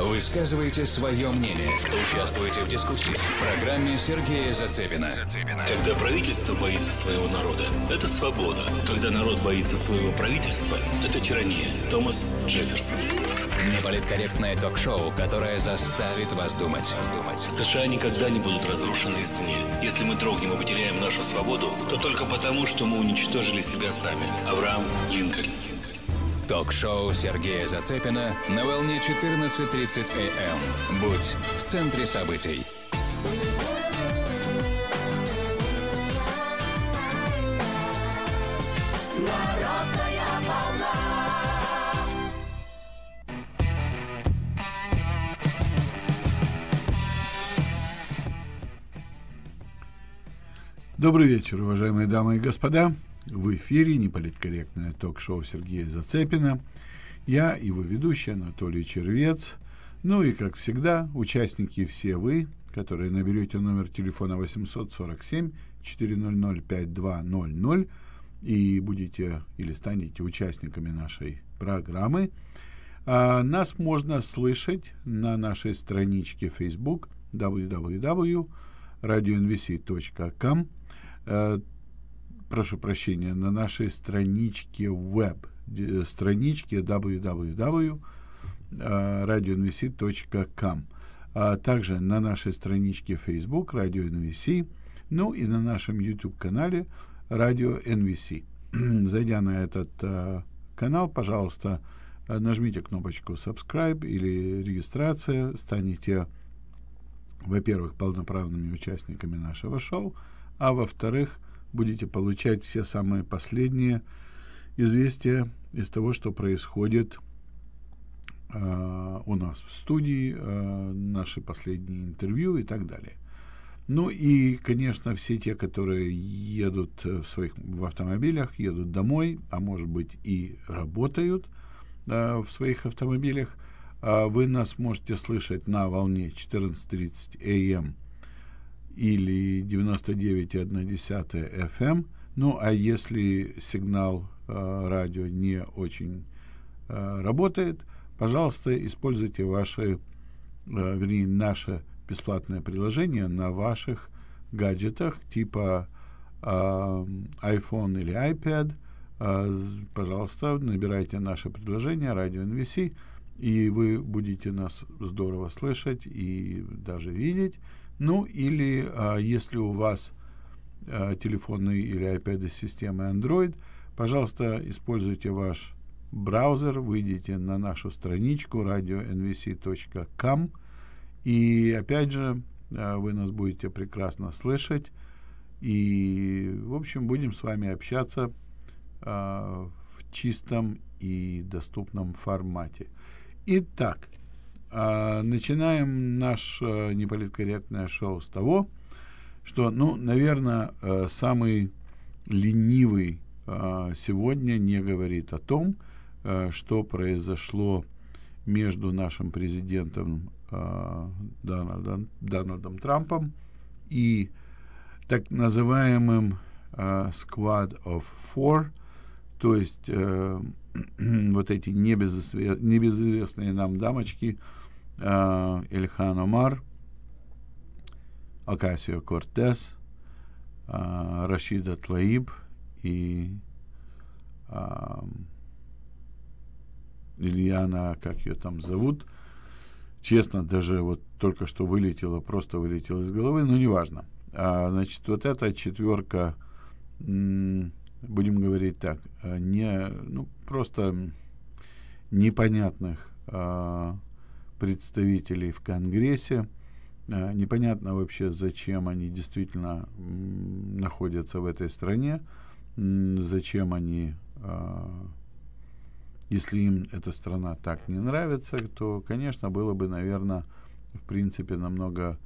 Высказывайте свое мнение. Участвуйте в дискуссии в программе Сергея Зацепина. Когда правительство боится своего народа, это свобода. Когда народ боится своего правительства, это тирания. Томас Джефферсон. Неполиткорректное ток-шоу, которое заставит вас думать. США никогда не будут разрушены извне. Если мы трогнем и потеряем нашу свободу, то только потому, что мы уничтожили себя сами. Авраам Линкольн. Ток-шоу Сергея Зацепина на волне 14:30 АМ. Будь в центре событий. Добрый вечер, уважаемые дамы и господа. В эфире неполиткорректное ток-шоу Сергея Зацепина. Я, его ведущий, Анатолий Червец. Ну и, как всегда, участники все вы, которые наберете номер телефона 847-400-5200 и будете или станете участниками нашей программы. Нас можно слышать на нашей страничке Facebook www.radionvc.com. Прошу прощения, на нашей страничке веб, страничке www.radionvc.com, а также на нашей страничке Facebook Радио NVC, ну и на нашем YouTube-канале Радио NVC. Зайдя на этот канал, пожалуйста, нажмите кнопочку subscribe или регистрация, станете, во-первых, полноправными участниками нашего шоу, а во-вторых, будете получать все самые последние известия из того, что происходит у нас в студии, наши последние интервью и так далее. Ну и, конечно, все те, которые едут в автомобилях, едут домой, а может быть и работают в своих автомобилях, вы нас можете слышать на волне 14:30 АМ или 99,1 FM. Ну, а если сигнал радио не очень работает, пожалуйста, используйте ваше, вернее, наше бесплатное приложение на ваших гаджетах типа iPhone или iPad. Пожалуйста, набирайте наше приложение Радио NVC, и вы будете нас здорово слышать и даже видеть. Ну, или если у вас телефонные или iPad системы Android, пожалуйста, используйте ваш браузер, выйдите на нашу страничку radionvc.com, и опять же, вы нас будете прекрасно слышать, и, в общем, будем с вами общаться в чистом и доступном формате. Итак, начинаем наше неполиткорректное шоу с того, что, ну, наверное, самый ленивый сегодня не говорит о том, что произошло между нашим президентом Дональдом Трампом и так называемым Squad of Four, то есть вот эти небезызвестные нам дамочки, Эльхан Омар, Окасио-Кортес, Рашида Тлаиб и Ильяна, как ее там зовут, честно, даже вот только что просто вылетела из головы, но неважно. Значит, вот эта четверка, будем говорить так, просто непонятных представителей в Конгрессе. Непонятно вообще, зачем они действительно находятся в этой стране, зачем они, если им эта страна так не нравится, то, конечно, было бы, наверное, в принципе, намного,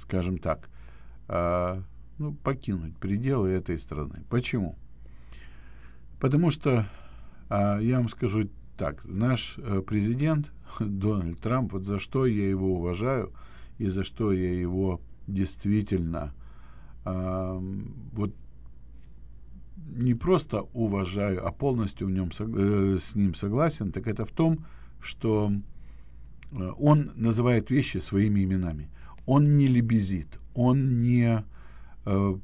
скажем так, покинуть пределы этой страны. Почему? Потому что я вам скажу так, наш президент Дональд Трамп, вот за что я его уважаю и за что я его действительно не просто уважаю, а полностью с ним согласен, так это в том, что он называет вещи своими именами. Он не лебезит, он не, как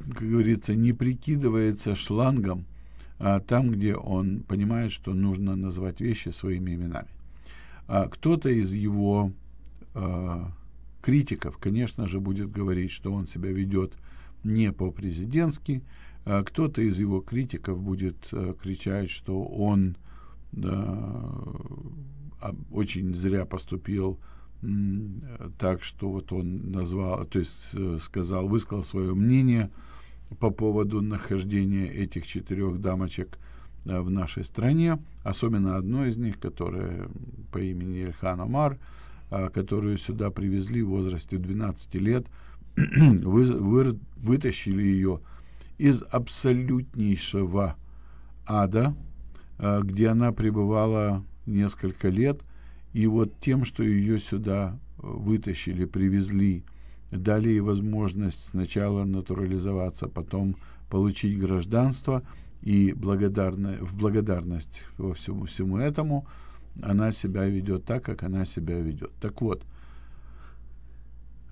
говорится, не прикидывается шлангом там, где он понимает, что нужно называть вещи своими именами. Кто-то из его критиков, конечно же, будет говорить, что он себя ведет не по-президентски. Кто-то из его критиков будет кричать, что он очень зря поступил, так что вот он назвал, то есть высказал свое мнение по поводу нахождения этих 4 дамочек в нашей стране, особенно одной из них, которая по имени Эльхан Омар, которую сюда привезли в возрасте 12 лет, вытащили ее из абсолютнейшего ада, где она пребывала несколько лет, и вот тем, что ее сюда вытащили, привезли, дали ей возможность сначала натурализоваться, потом получить гражданство, и в благодарность всему этому она себя ведет так, как она себя ведет. Так вот,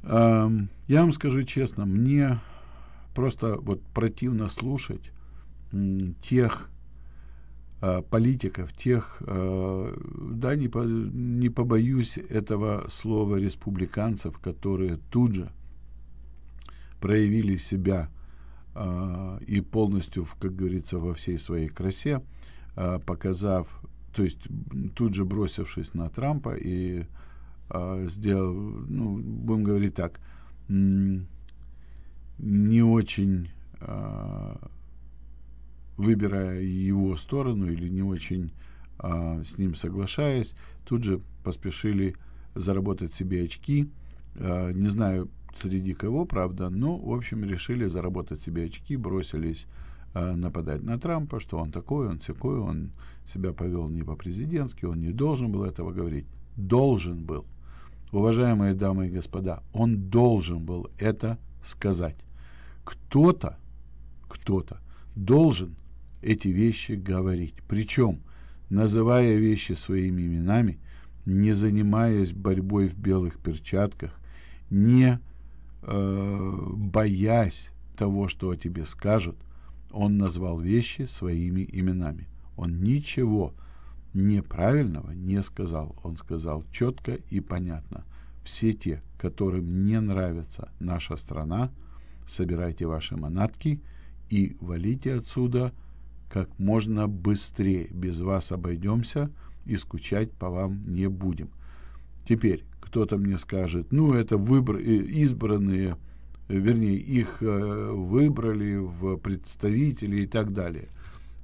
я вам скажу честно, мне просто вот противно слушать тех политиков, тех, не побоюсь этого слова, республиканцев, которые тут же проявили себя и полностью, как говорится, во всей своей красе, показав, то есть тут же бросившись на Трампа и сделал, ну, будем говорить так, не очень выбирая его сторону или не очень с ним соглашаясь, тут же поспешили заработать себе очки. Не знаю, среди кого, правда, но, в общем, решили заработать себе очки, бросились нападать на Трампа, что он такой, он сякой, он себя повел не по-президентски, он не должен был этого говорить. Должен был. Уважаемые дамы и господа, он должен был это сказать. Кто-то должен эти вещи говорить. Причем, называя вещи своими именами, не занимаясь борьбой в белых перчатках, не боясь того, что о тебе скажут, он назвал вещи своими именами. Он ничего неправильного не сказал. Он сказал четко и понятно. Все те, которым не нравится наша страна, собирайте ваши манатки и валите отсюда как можно быстрее. Без вас обойдемся и скучать по вам не будем. Теперь кто-то мне скажет, ну это избранные, вернее их выбрали в представители и так далее.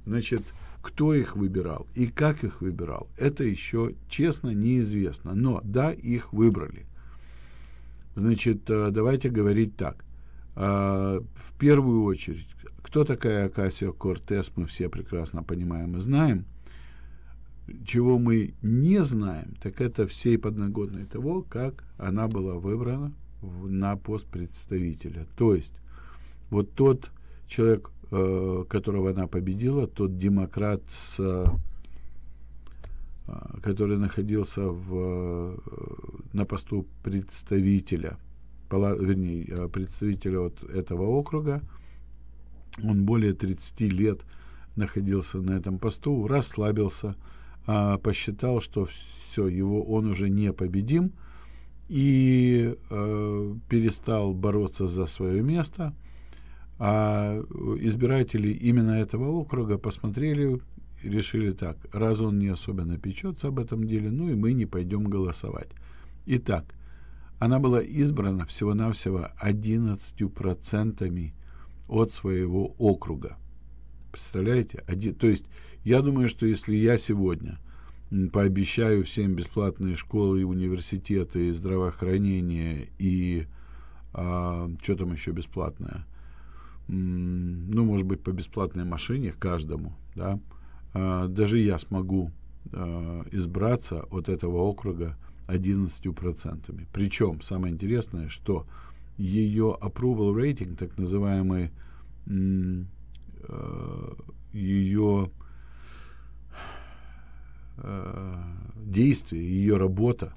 Значит, кто их выбирал и как их выбирал, это еще честно неизвестно. Но да, их выбрали. Значит, давайте говорить так. В первую очередь, кто такая Окасио-Кортес, мы все прекрасно понимаем и знаем. Чего мы не знаем, так это всей подноготной того, как она была выбрана на пост представителя. То есть, вот тот человек, которого она победила, тот демократ, который находился на посту представителя, вернее, представителя вот этого округа, он более 30 лет находился на этом посту, расслабился, посчитал, что все, он уже непобедим, и перестал бороться за свое место. А избиратели именно этого округа посмотрели, решили так, раз он не особенно печется об этом деле, ну и мы не пойдем голосовать. Итак, она была избрана всего-навсего 11% от своего округа. Представляете? То есть, я думаю, что если я сегодня пообещаю всем бесплатные школы и университеты, и здравоохранение, и что там еще бесплатное? Ну, может быть, по бесплатной машине каждому, да? Даже я смогу избраться от этого округа 11%. Причем, самое интересное, что ее approval rating, так называемый ее действие, ее работа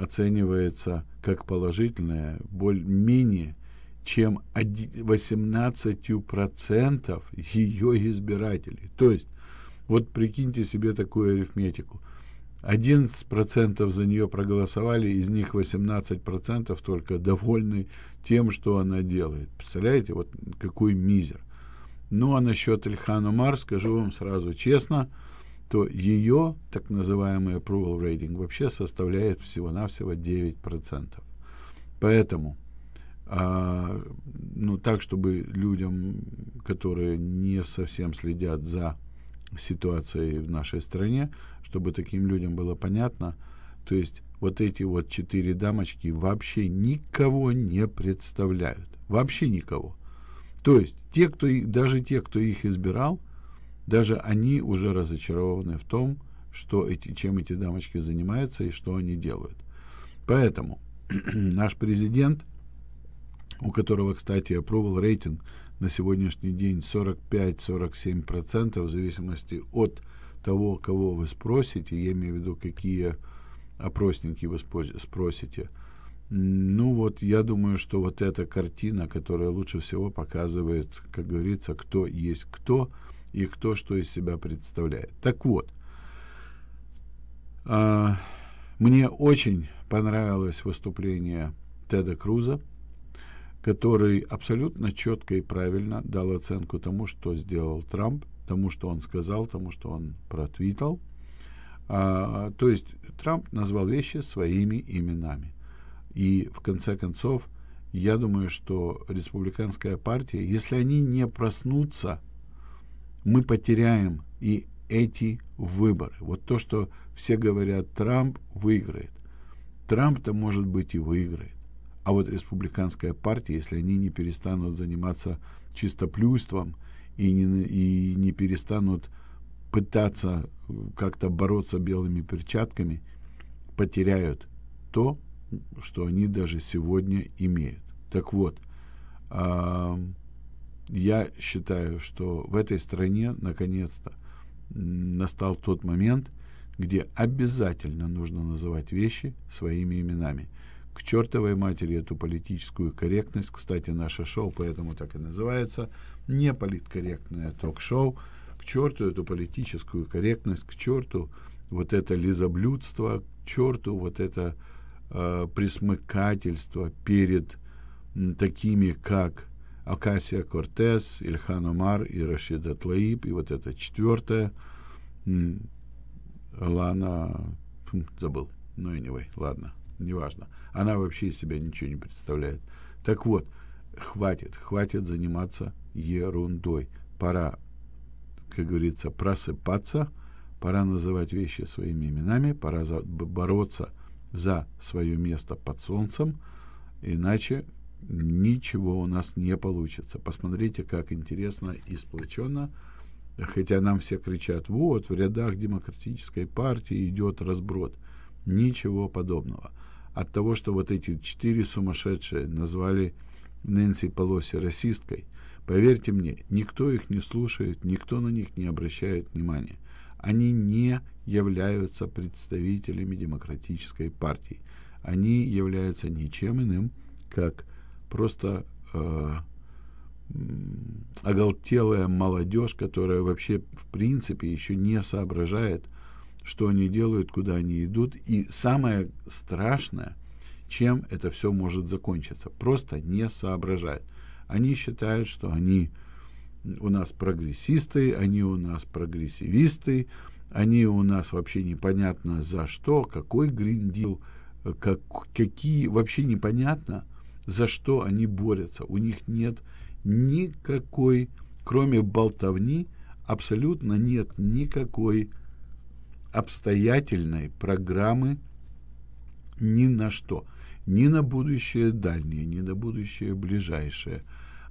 оценивается как положительная менее чем 18% ее избирателей. То есть, вот прикиньте себе такую арифметику. 11% за нее проголосовали, из них 18% только довольны тем, что она делает. Представляете, вот какой мизер. Ну, а насчет Ильхан Омар, скажу вам сразу честно, то ее так называемый approval rating вообще составляет всего-навсего 9%. Поэтому, ну, так, чтобы людям, которые не совсем следят за ситуацией в нашей стране, чтобы таким людям было понятно, то есть вот эти вот 4 дамочки вообще никого не представляют. Вообще никого. То есть те, кто, даже те, кто их избирал, даже они уже разочарованы в том, что чем эти дамочки занимаются и что они делают. Поэтому наш президент, у которого, кстати, approval рейтинг на сегодняшний день 45-47%, в зависимости от того, кого вы спросите, я имею в виду, какие опросники вы спросите. Ну вот, я думаю, что вот эта картина, которая лучше всего показывает, как говорится, кто есть кто и кто что из себя представляет. Так вот, мне очень понравилось выступление Теда Круза, который абсолютно четко и правильно дал оценку тому, что сделал Трамп, тому, что он сказал, тому, что он протвитал. То есть Трамп назвал вещи своими именами. И в конце концов, я думаю, что республиканская партия, если они не проснутся, мы потеряем и эти выборы. Вот то, что все говорят, Трамп выиграет. Трамп-то, может быть, и выиграет. А вот республиканская партия, если они не перестанут заниматься чистоплюйством и не перестанут пытаться как-то бороться белыми перчатками, потеряют то, что они даже сегодня имеют. Так вот, я считаю, что в этой стране наконец-то настал тот момент, где обязательно нужно называть вещи своими именами. К чертовой матери эту политическую корректность. Кстати, наше шоу поэтому так и называется. Не политкорректное ток-шоу. К черту эту политическую корректность, к черту вот это лизоблюдство, к черту вот это присмыкательство перед такими, как Окасия Кортес, Ильхан Омар и Рашид Атлаиб. И вот это четвертое. Лана... забыл. Ну, anyway, ладно. Неважно. Она вообще из себя ничего не представляет. Так вот, хватит заниматься ерундой. Пора, как говорится, просыпаться, пора называть вещи своими именами, пора бороться за свое место под солнцем, иначе ничего у нас не получится. Посмотрите, как интересно и сплоченно, хотя нам все кричат, вот, в рядах демократической партии идет разброд. Ничего подобного. От того, что вот эти 4 сумасшедшие назвали Нэнси Пелоси расисткой, поверьте мне, никто их не слушает, никто на них не обращает внимания. Они не являются представителями демократической партии. Они являются ничем иным, как просто оголтелая молодежь, которая вообще в принципе еще не соображает, что они делают, куда они идут. И самое страшное, чем это все может закончиться. Просто не соображают. Они считают, что они у нас прогрессисты, они у нас прогрессивисты, они у нас вообще непонятно за что, какой гриндил, какие, вообще непонятно, за что они борются. У них нет никакой, кроме болтовни, абсолютно нет никакой обстоятельной программы ни на что. Ни на будущее дальнее, ни на будущее ближайшее.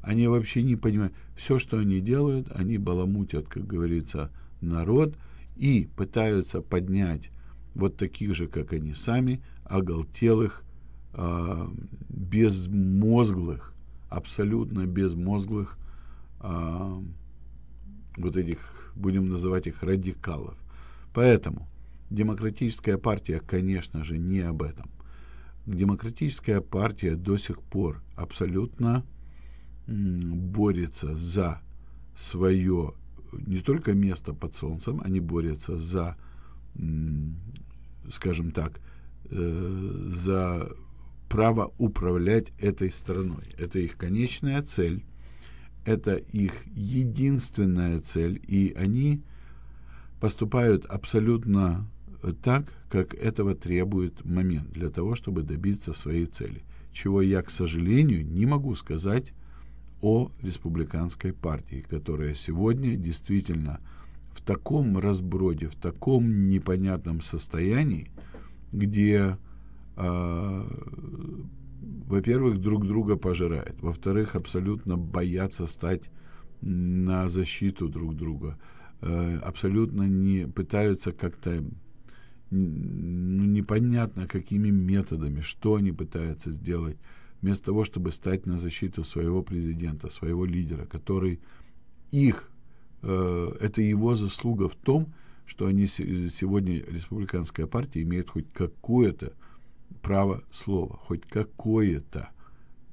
Они вообще не понимают. Все, что они делают, они баламутят, как говорится, народ и пытаются поднять вот таких же, как они сами, оголтелых, безмозглых, абсолютно безмозглых вот этих, будем называть их, радикалов. Поэтому Демократическая партия, конечно же, не об этом. Демократическая партия до сих пор абсолютно борется за свое не только место под солнцем, они борются за, скажем так, за право управлять этой страной. Это их конечная цель, это их единственная цель, и они поступают абсолютно так, как этого требует момент, для того, чтобы добиться своей цели. Чего я, к сожалению, не могу сказать о республиканской партии, которая сегодня действительно в таком разброде, в таком непонятном состоянии, где, во-первых, друг друга пожирает, во-вторых, абсолютно боятся стать на защиту друг друга, абсолютно не пытаются как-то, ну, непонятно какими методами, что они пытаются сделать, вместо того, чтобы стать на защиту своего президента, своего лидера, который их, это его заслуга в том, что они сегодня, республиканская партия, имеет хоть какое-то право слова, хоть какое-то,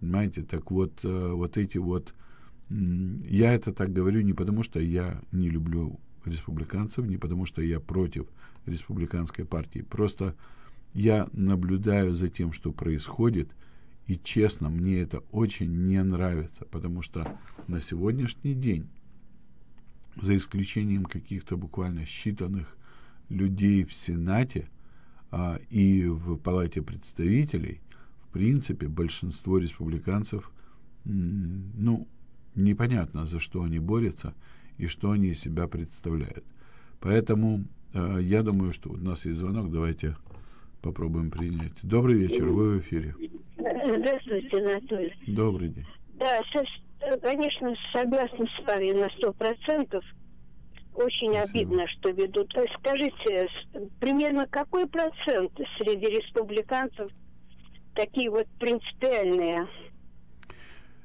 понимаете, так вот, вот эти вот, я это так говорю не потому, что я не люблю республиканцев, не потому, что я против республиканской партии, просто я наблюдаю за тем, что происходит, и честно, мне это очень не нравится, потому что на сегодняшний день, за исключением каких-то буквально считанных людей в Сенате и в Палате представителей, в принципе, большинство республиканцев, ну, непонятно, за что они борются и что они из себя представляют. Поэтому я думаю, что у нас есть звонок, давайте попробуем принять. Добрый вечер, вы в эфире. Здравствуйте, Анатолий. Добрый день. Да, конечно, согласна с вами на 100%. Очень спасибо. Обидно, что ведут. Скажите, примерно какой процент среди республиканцев такие вот принципиальные?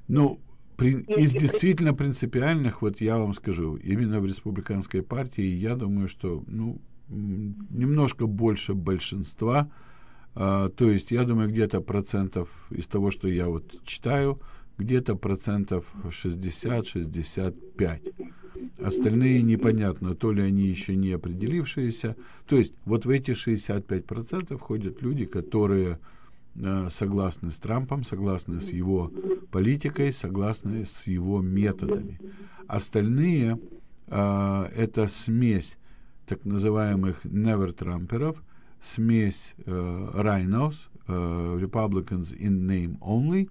Ну, из действительно принципиальных, вот я вам скажу, именно в республиканской партии, я думаю, что, ну, немножко больше большинства. То есть, я думаю, где-то процентов из того, что я вот читаю, где-то процентов 60-65. Остальные непонятно, то ли они еще не определившиеся. То есть, вот в эти 65% входят люди, которые согласны с Трампом, согласны с его политикой, согласны с его методами. Остальные это смесь так называемых «never-трамперов», смесь Райнаус, Republicans in name only,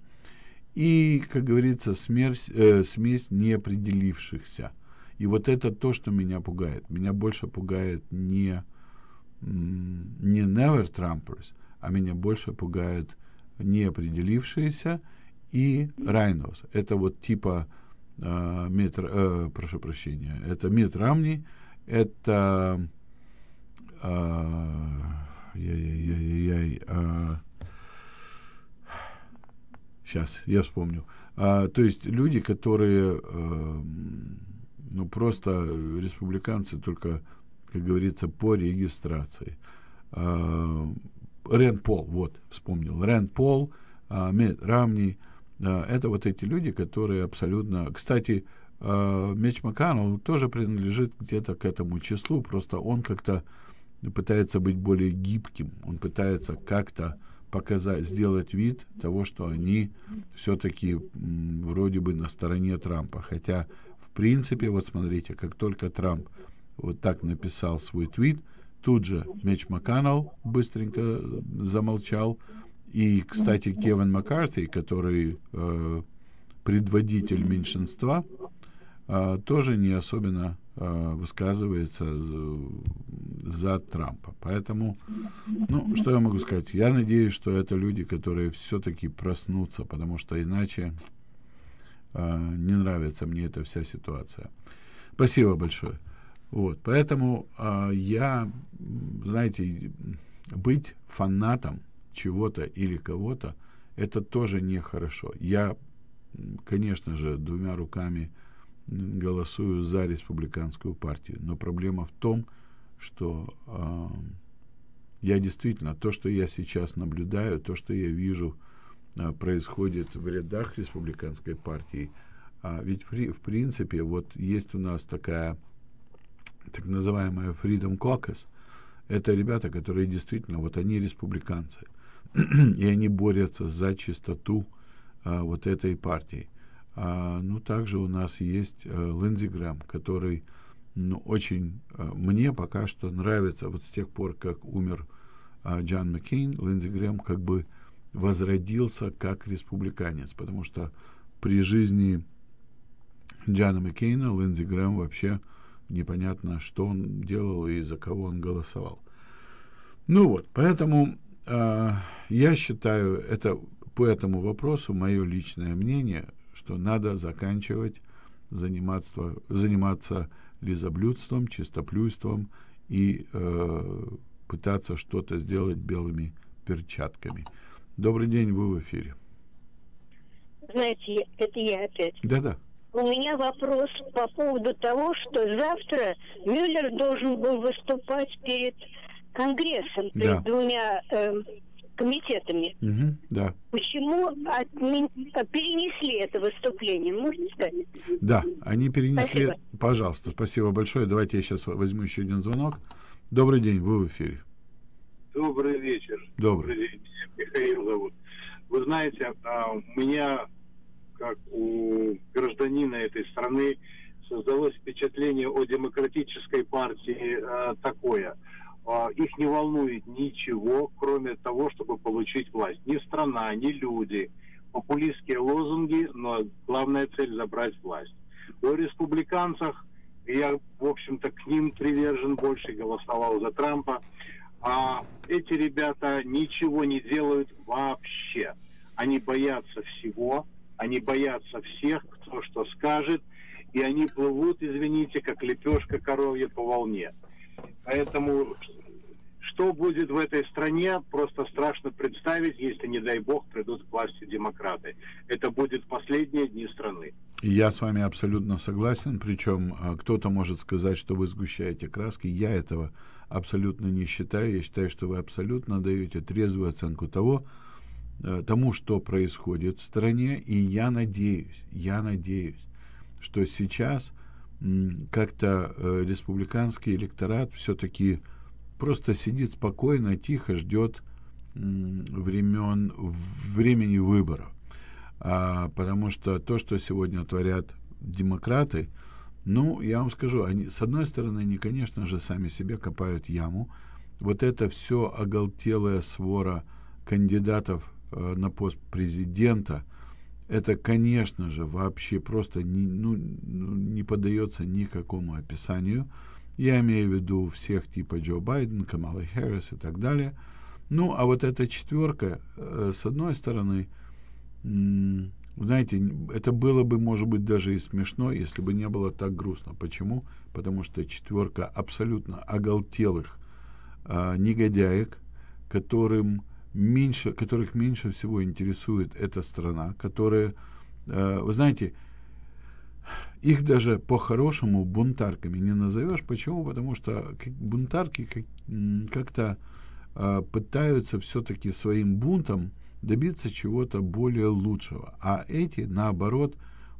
и, как говорится, смесь неопределившихся. И вот это то, что меня пугает. Меня больше пугает не never Trumpers, а меня больше пугают неопределившиеся и Райнаус. Это вот типа, прошу прощения, это Митт Ромни, это... Сейчас я вспомню. То есть люди, которые ну просто республиканцы, только, как говорится, по регистрации. Рэнд Пол, вот, вспомнил. Рэнд Пол, Митт Ромни. Это вот эти люди, которые абсолютно... Кстати, Митч МакКоннелл тоже принадлежит где-то к этому числу, просто он как-то пытается быть более гибким, он пытается как-то показать, сделать вид того, что они все-таки вроде бы на стороне Трампа. Хотя, в принципе, вот смотрите, как только Трамп вот так написал свой твит, тут же Митч МакКоннелл быстренько замолчал. И, кстати, Кевин Маккарти, который предводитель меньшинства, тоже не особенно высказывается за Трампа. Поэтому, ну, что я могу сказать? Я надеюсь, что это люди, которые все-таки проснутся, потому что иначе не нравится мне эта вся ситуация. Спасибо большое. Вот, поэтому я, знаете, быть фанатом чего-то или кого-то, это тоже нехорошо. Я, конечно же, двумя руками голосую за республиканскую партию. Но проблема в том, что я действительно, то, что я сейчас наблюдаю, то, что я вижу, происходит в рядах республиканской партии. Ведь в принципе, вот есть у нас такая так называемая Freedom Caucus. Это ребята, которые действительно, вот они республиканцы, и они борются за чистоту вот этой партии. Ну, также у нас есть Линдзи Грэм, который очень мне пока что нравится. Вот с тех пор, как умер Джон Маккейн, Линдзи Грэм как бы возродился как республиканец, потому что при жизни Джона Маккейна Линдзи Грэм вообще непонятно, что он делал и за кого он голосовал. Ну вот, поэтому я считаю, это по этому вопросу мое личное мнение, что надо заканчивать заниматься лизоблюдством, чистоплюйством и пытаться что-то сделать белыми перчатками. Добрый день, вы в эфире. Знаете, это я опять. Да-да. У меня вопрос по поводу того, что завтра Мюллер должен был выступать перед Конгрессом, перед двумя комитетами. Угу, да. Почему перенесли это выступление? Можете сказать? Да, они перенесли. Спасибо. Пожалуйста, спасибо большое. Давайте я сейчас возьму еще один звонок. Добрый день, вы в эфире. Добрый вечер. Добрый день. Михаил зовут. Вы знаете, у меня, как у гражданина этой страны, создалось впечатление о демократической партии такое. Их не волнует ничего, кроме того, чтобы получить власть. Ни страна, ни люди. Популистские лозунги, но главная цель — забрать власть. О республиканцах я, в общем-то, к ним привержен больше, голосовал за Трампа. А эти ребята ничего не делают вообще. Они боятся всего, они боятся всех, кто что скажет, и они плывут, извините, как лепешка коровья по волне. Поэтому что будет в этой стране, просто страшно представить, если, не дай бог, придут к власти демократы. Это будут последние дни страны. Я с вами абсолютно согласен, причем кто-то может сказать, что вы сгущаете краски. Я этого абсолютно не считаю. Я считаю, что вы абсолютно даете трезвую оценку тому, что происходит в стране. И я надеюсь, что сейчас как-то республиканский электорат все-таки просто сидит спокойно, тихо, ждет времени выборов. Потому что то, что сегодня творят демократы, ну, я вам скажу, они, с одной стороны, они, конечно же, сами себе копают яму. Вот это все оголтелая свора кандидатов на пост президента, это, конечно же, вообще просто не поддается никакому описанию. Я имею в виду всех типа Джо Байден, Камалы Харрис и так далее. Ну, а вот эта четверка, с одной стороны, знаете, это было бы, может быть, даже и смешно, если бы не было так грустно. Почему? Потому что четверка абсолютно оголтелых негодяек, которых меньше всего интересует эта страна, которые, вы знаете, их даже по-хорошему бунтарками не назовешь. Почему? Потому что бунтарки как-то пытаются все-таки своим бунтом добиться чего-то более лучшего. А эти, наоборот,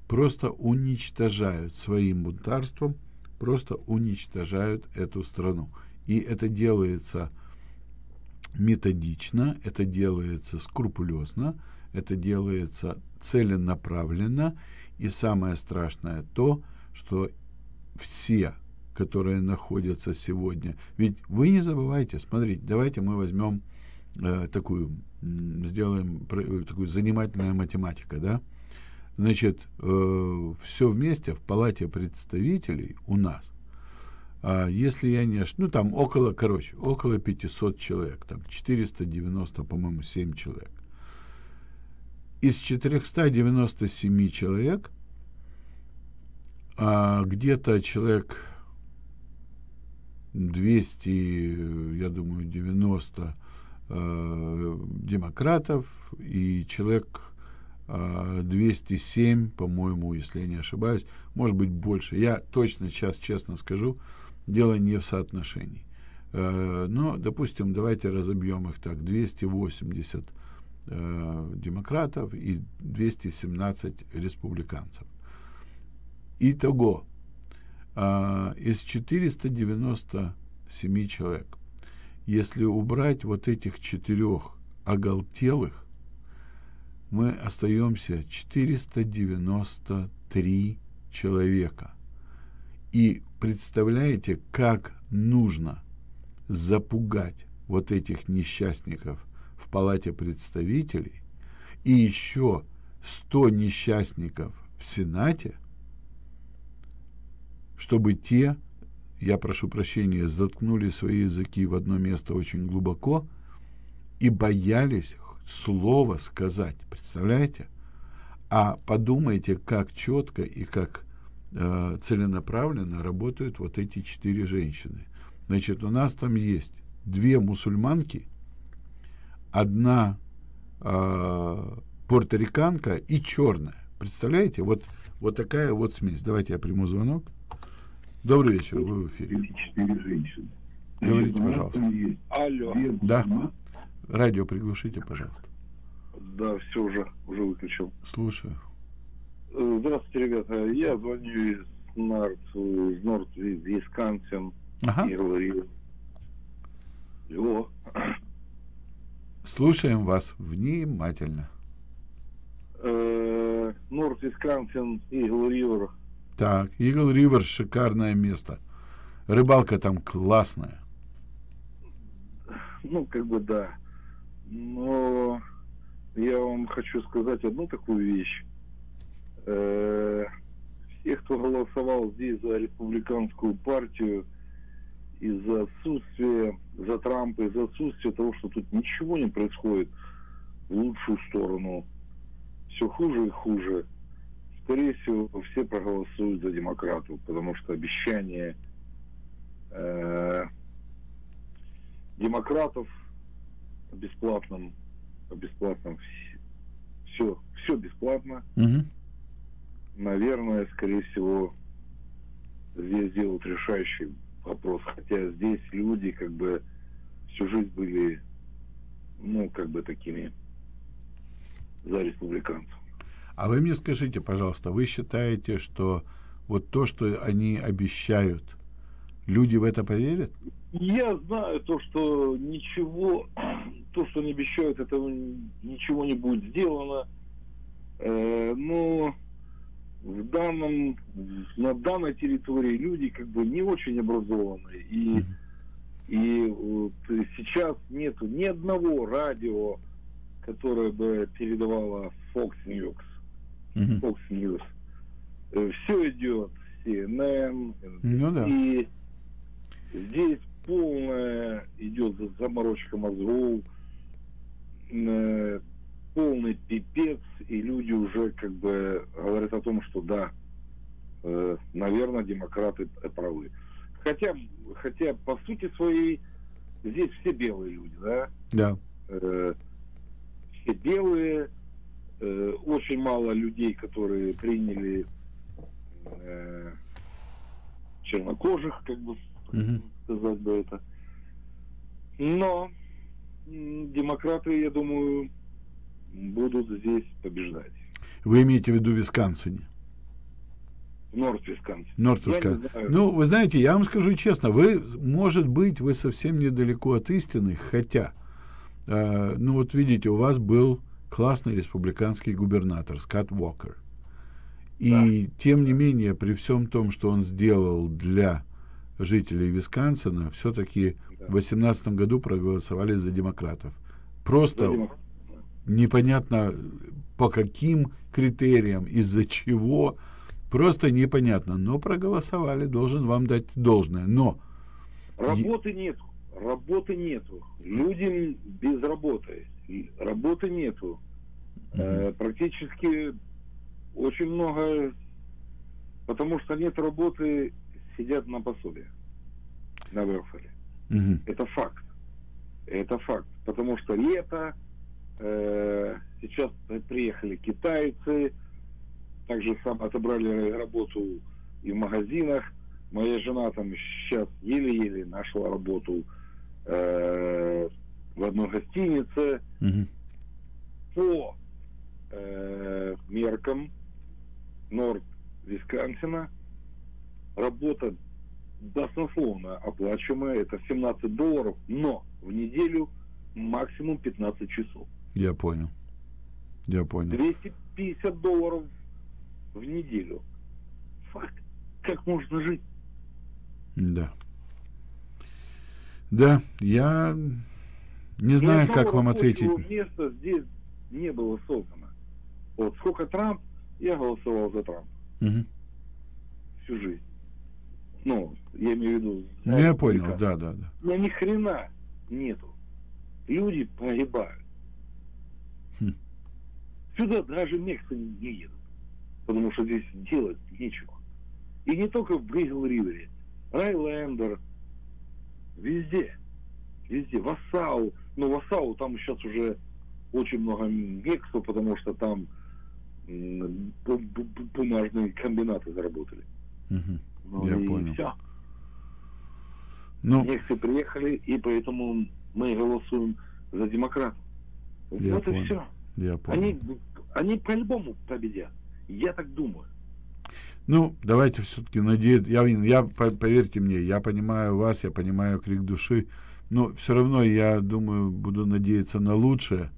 просто уничтожают своим бунтарством, просто уничтожают эту страну. И это делается методично, это делается скрупулезно, это делается целенаправленно. И самое страшное то, что все, которые находятся сегодня... Ведь вы не забывайте, смотрите, давайте мы возьмем сделаем такую занимательную математику, да? Значит, все вместе в Палате представителей у нас, если я не ошибаюсь, ну, там около 500 человек, там 490, по-моему, 7 человек. Из 497 человек где-то человек 200, я думаю, 90 демократов и человек 207, по-моему, если я не ошибаюсь, может быть больше. Я точно сейчас честно скажу, дело не в соотношении. Но, допустим, давайте разобьем их так. 280 демократов и 217 республиканцев. Итого из 497 человек, если убрать вот этих четырех оголтелых, мы остаемся 493 человека. И представляете, как нужно запугать вот этих несчастников в Палате представителей и еще 100 несчастников в Сенате, чтобы те, я прошу прощения, заткнули свои языки в одно место очень глубоко и боялись слово сказать. Представляете? А подумайте, как четко и как целенаправленно работают вот эти 4 женщины. Значит, у нас там есть 2 мусульманки, 1 порториканка и черная. Представляете? Вот такая вот смесь. Давайте я приму звонок. Добрый вечер, вы в эфире. 4 женщины. Говорите, пожалуйста. Алло. Да. Радио приглушите, пожалуйста. Да, все уже выключил. Слушаю. Здравствуйте, ребята. Я звоню из Норд-Висконсин. Ага. Алло. Слушаем вас внимательно. Норд-Висконсин, Игл-Ривер. Так, Игл-Ривер — шикарное место. Рыбалка там классная. Ну, как бы да. Но я вам хочу сказать одну такую вещь. Все, кто голосовал здесь за республиканскую партию из-за отсутствия, за Трампа, из-за отсутствия того, что тут ничего не происходит в лучшую сторону, все хуже и хуже, скорее всего, все проголосуют за демократов, потому что обещание демократов бесплатном все бесплатно. Угу. Наверное, скорее всего, здесь делают решающий вопрос. Хотя здесь люди как бы всю жизнь были, ну, как бы такими за республиканцев. А вы мне скажите, пожалуйста, вы считаете, что вот то, что они обещают, люди в это поверят? Я знаю то, что ничего, то, что они обещают, этого ничего не будет сделано. Но на данной территории люди как бы не очень образованы. И сейчас нету ни одного радио, которое бы передавало Fox News. Fox News. Все идет, CNN. Ну, да. И здесь полная идет заморочка мозгов, полный пипец, и люди уже как бы говорят о том, что да, наверное, демократы правы. Хотя по сути своей здесь все белые люди, да? Да. Все белые, очень мало людей, которые приняли чернокожих, как бы сказать бы это. Но демократы, я думаю, будут здесь побеждать. Вы имеете в виду в Висконсине? Норд-Висконсин. Ну, вы знаете, я вам скажу честно, может быть, вы совсем недалеко от истины, хотя, ну вот видите, у вас был классный республиканский губернатор Скотт Уокер. И да. Тем не менее, при всем том, что он сделал для жителей Висконсина, все-таки да. В 2018 году проголосовали за демократов. Просто непонятно по каким критериям, из-за чего, просто непонятно. Но проголосовали, должен вам дать должное. Но работы нету. Работы нету. Людям без работы. Работы нету. Практически очень много, потому что нет работы, сидят на пособие, на верфеле. Это факт. Потому что лето, Сейчас приехали китайцы, также отобрали работу и в магазинах. Моя жена там сейчас еле-еле нашла работу в одной гостинице. Угу. По меркам Норд-Висконсина работа баснословно оплачиваемая, это $17, но в неделю максимум 15 часов. Я понял. Я понял. $250 в неделю. Факт. Как можно жить? Да. Да, я не знаю, как вам ответить. Место здесь не было создано. Вот сколько Трамп, я голосовал за Трампа. Угу. Всю жизнь. Ну, я имею в виду... Я понял, приказ. Да. Но ни хрена нету. Люди погибают. Сюда даже мексики не едут, потому что здесь делать нечего. И не только в Бригл-Ривере. Райлендер. Везде. Везде. Вассау. Но Вассау там сейчас уже очень много мексов, потому что там бумажные комбинаты заработали. Угу. Я понял. Все. Ну... Мексы приехали, и поэтому мы голосуем за демократов. Вот и все. Они по-любому победят. Я так думаю. Ну, давайте все-таки надеяться. Я, поверьте мне, я понимаю вас, я понимаю крик души, но все равно, я думаю, буду надеяться на лучшее.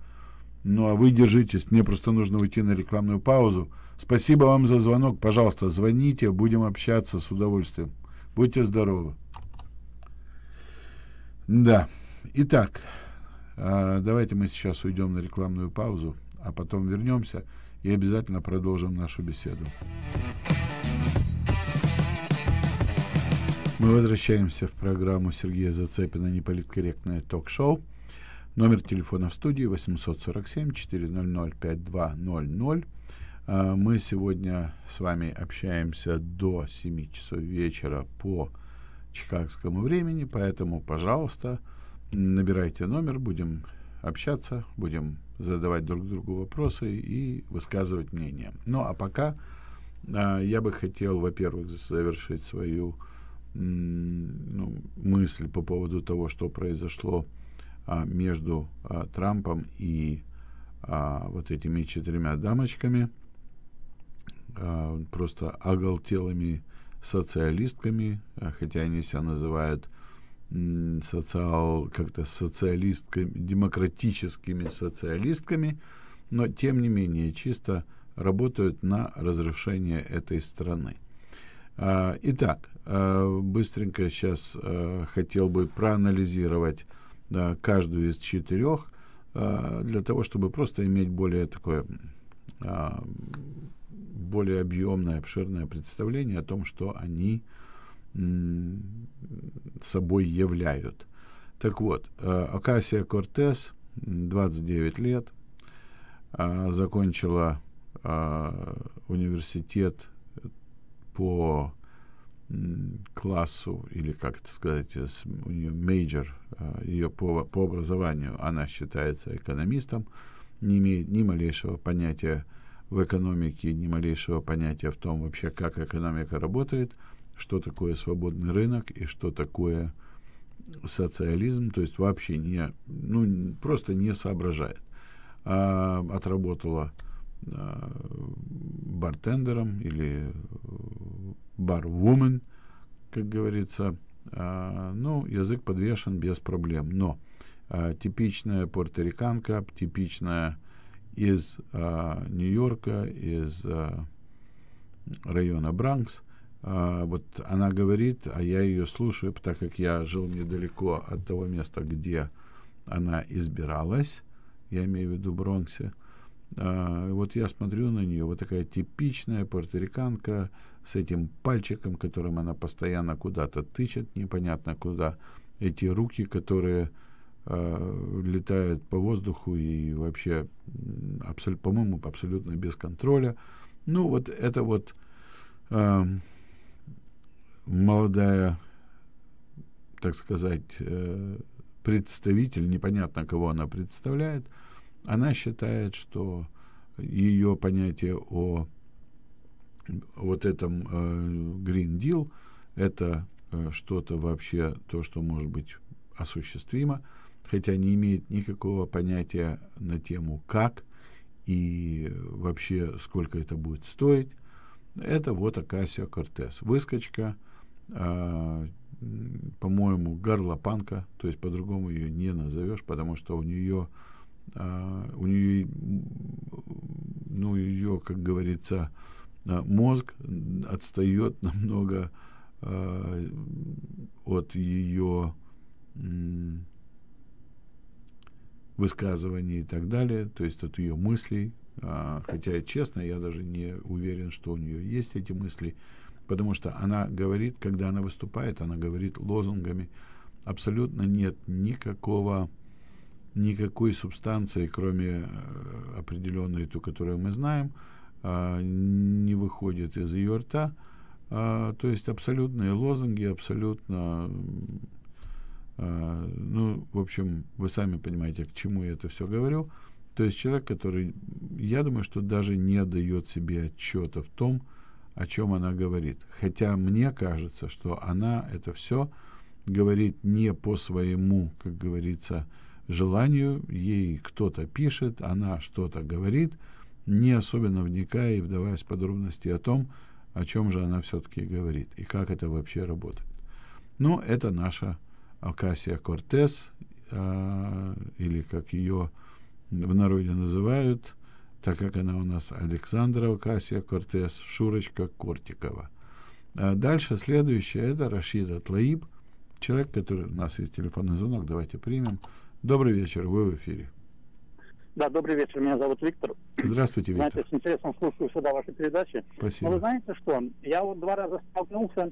Ну, а вы держитесь. Мне просто нужно уйти на рекламную паузу. Спасибо вам за звонок. Пожалуйста, звоните, будем общаться с удовольствием. Будьте здоровы. Да. Итак, давайте мы сейчас уйдем на рекламную паузу, а потом вернемся и обязательно продолжим нашу беседу. Мы возвращаемся в программу Сергея Зацепина «Неполиткорректное ток-шоу». Номер телефона в студии 847-400-5200. Мы сегодня с вами общаемся до 7 часов вечера по чикагскому времени, поэтому, пожалуйста, набирайте номер, будем общаться, будем задавать друг другу вопросы и высказывать мнение. Ну, а пока я бы хотел, во-первых, завершить свою мысль по поводу того, что произошло между Трампом и вот этими 4 дамочками, просто оголтелыми социалистками, хотя они себя называют как-то социалистками, демократическими социалистками, но тем не менее чисто работают на разрушение этой страны. Итак, быстренько сейчас хотел бы проанализировать каждую из 4 для того, чтобы просто иметь более такое, более объемное, обширное представление о том, что они собой являют. Так вот, Окасио-Кортес, 29 лет, закончила университет по классу, или как это сказать, у нее major, ее по образованию она считается экономистом, не имеет ни малейшего понятия в экономике, ни малейшего понятия в том вообще, как экономика работает, что такое свободный рынок и что такое социализм, то есть вообще просто не соображает. Отработала бартендером или барвумен, как говорится. Ну, язык подвешен без проблем, но типичная порториканка, типичная из Нью-Йорка, из района Бронкс. Вот она говорит, а я ее слушаю, так как я жил недалеко от того места, где она избиралась, я имею в виду в Бронксе. Вот я смотрю на нее, вот такая типичная порториканка с этим пальчиком, которым она постоянно куда-то тычет, непонятно куда, эти руки, которые летают по воздуху и вообще, по-моему, абсолютно без контроля. Ну, вот это вот молодая, так сказать, представитель, непонятно, кого она представляет, Она считает, что ее понятие о вот этом Green Deal — это что-то вообще, то, что может быть осуществимо, хотя не имеет никакого понятия на тему «как» и вообще сколько это будет стоить. Это вот Окасио-Кортес. Выскочка, по-моему, горлопанка, то есть по-другому ее не назовешь, потому что у нее, ну, ее, как говорится, мозг отстает намного от ее высказываний и так далее, то есть от ее мыслей. Хотя, честно, я даже не уверен, что у нее есть эти мысли, потому что она говорит, когда она выступает, она говорит лозунгами. Абсолютно нет никакой субстанции, кроме определенной, ту, которую мы знаем, не выходит из ее рта. То есть абсолютные лозунги, абсолютно... Ну, в общем, вы сами понимаете, к чему я это все говорю. То есть человек, который, я думаю, что даже не дает себе отчета в том, о чем она говорит. Хотя мне кажется, что она это все говорит не по своему, как говорится, желанию. Ей кто-то пишет, она что-то говорит, не особенно вникая и вдаваясь в подробности о том, о чем же она все-таки говорит и как это вообще работает. Но это наша Окасио-Кортес, или как ее в народе называют, так как она у нас Александра Окасио-Кортес, Шурочка Кортикова. Дальше следующее — это Рашида Тлаиб, человек, который... У нас есть телефонный звонок, давайте примем. Добрый вечер, вы в эфире. Да, добрый вечер, меня зовут Виктор. Здравствуйте, Виктор. Знаете, с интересом слушаю всегда ваши передачи. Спасибо. Но вы знаете что, я вот 2 раза столкнулся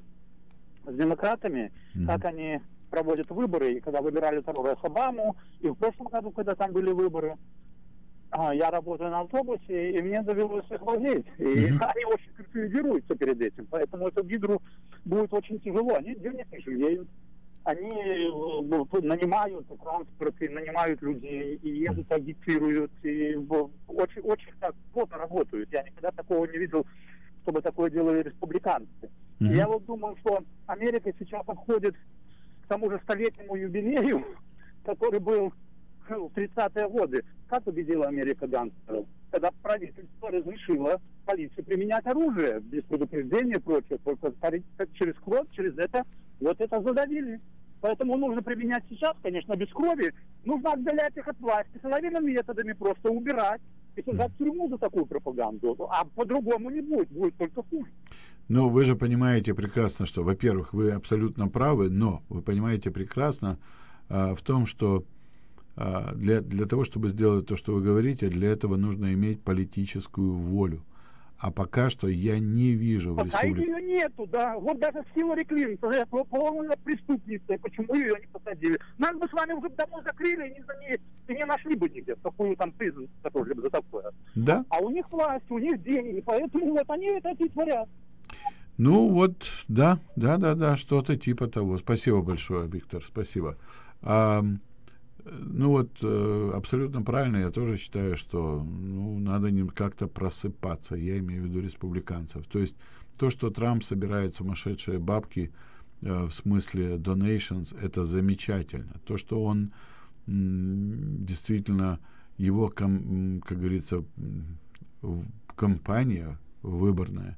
с демократами, как они проводят выборы, и когда выбирали 2-й раз Обаму, и в прошлом году, когда там были выборы, я работаю на автобусе, и мне довелось их возить. И они очень критизируются перед этим, поэтому эту гидру будет очень тяжело. Они денег не жалеют, они нанимают транспорт, и нанимают людей, и едут, агитируют, и очень, очень так плотно работают. Я никогда такого не видел, чтобы такое делали республиканцы. Я вот думаю, что Америка сейчас подходит к тому же 100-летнему юбилею, который был в 30-е годы. Как победила Америка гангстеров? Когда правительство разрешило полиции применять оружие без предупреждения и прочее. Только через кровь, через это, вот это задавили. Поэтому нужно применять сейчас, конечно, без крови. Нужно отдалять их от власти силовыми методами, просто убирать и сажать в тюрьму за такую пропаганду. А по-другому не будет, будет только хуже. Ну, вы же понимаете прекрасно, что, во-первых, вы абсолютно правы, но вы понимаете прекрасно в том, что для того, чтобы сделать то, что вы говорите, для этого нужно иметь политическую волю. А пока что я не вижу в республике. Пока ее нету, да. Вот даже Хиллари Клинтон, полная преступница, почему ее не посадили? Нас бы с вами уже давно закрыли и не нашли бы нигде такую там призм, который бы за такое. Да? А у них власть, у них деньги, поэтому вот они это и творят. Ну вот, да, что-то типа того. Спасибо большое, Виктор, спасибо. Ну вот, абсолютно правильно, я тоже считаю, что надо как-то просыпаться, я имею в виду республиканцев. То есть то, что Трамп собирает сумасшедшие бабки, в смысле donations, это замечательно. То, что он действительно, его, как говорится, компания выборная,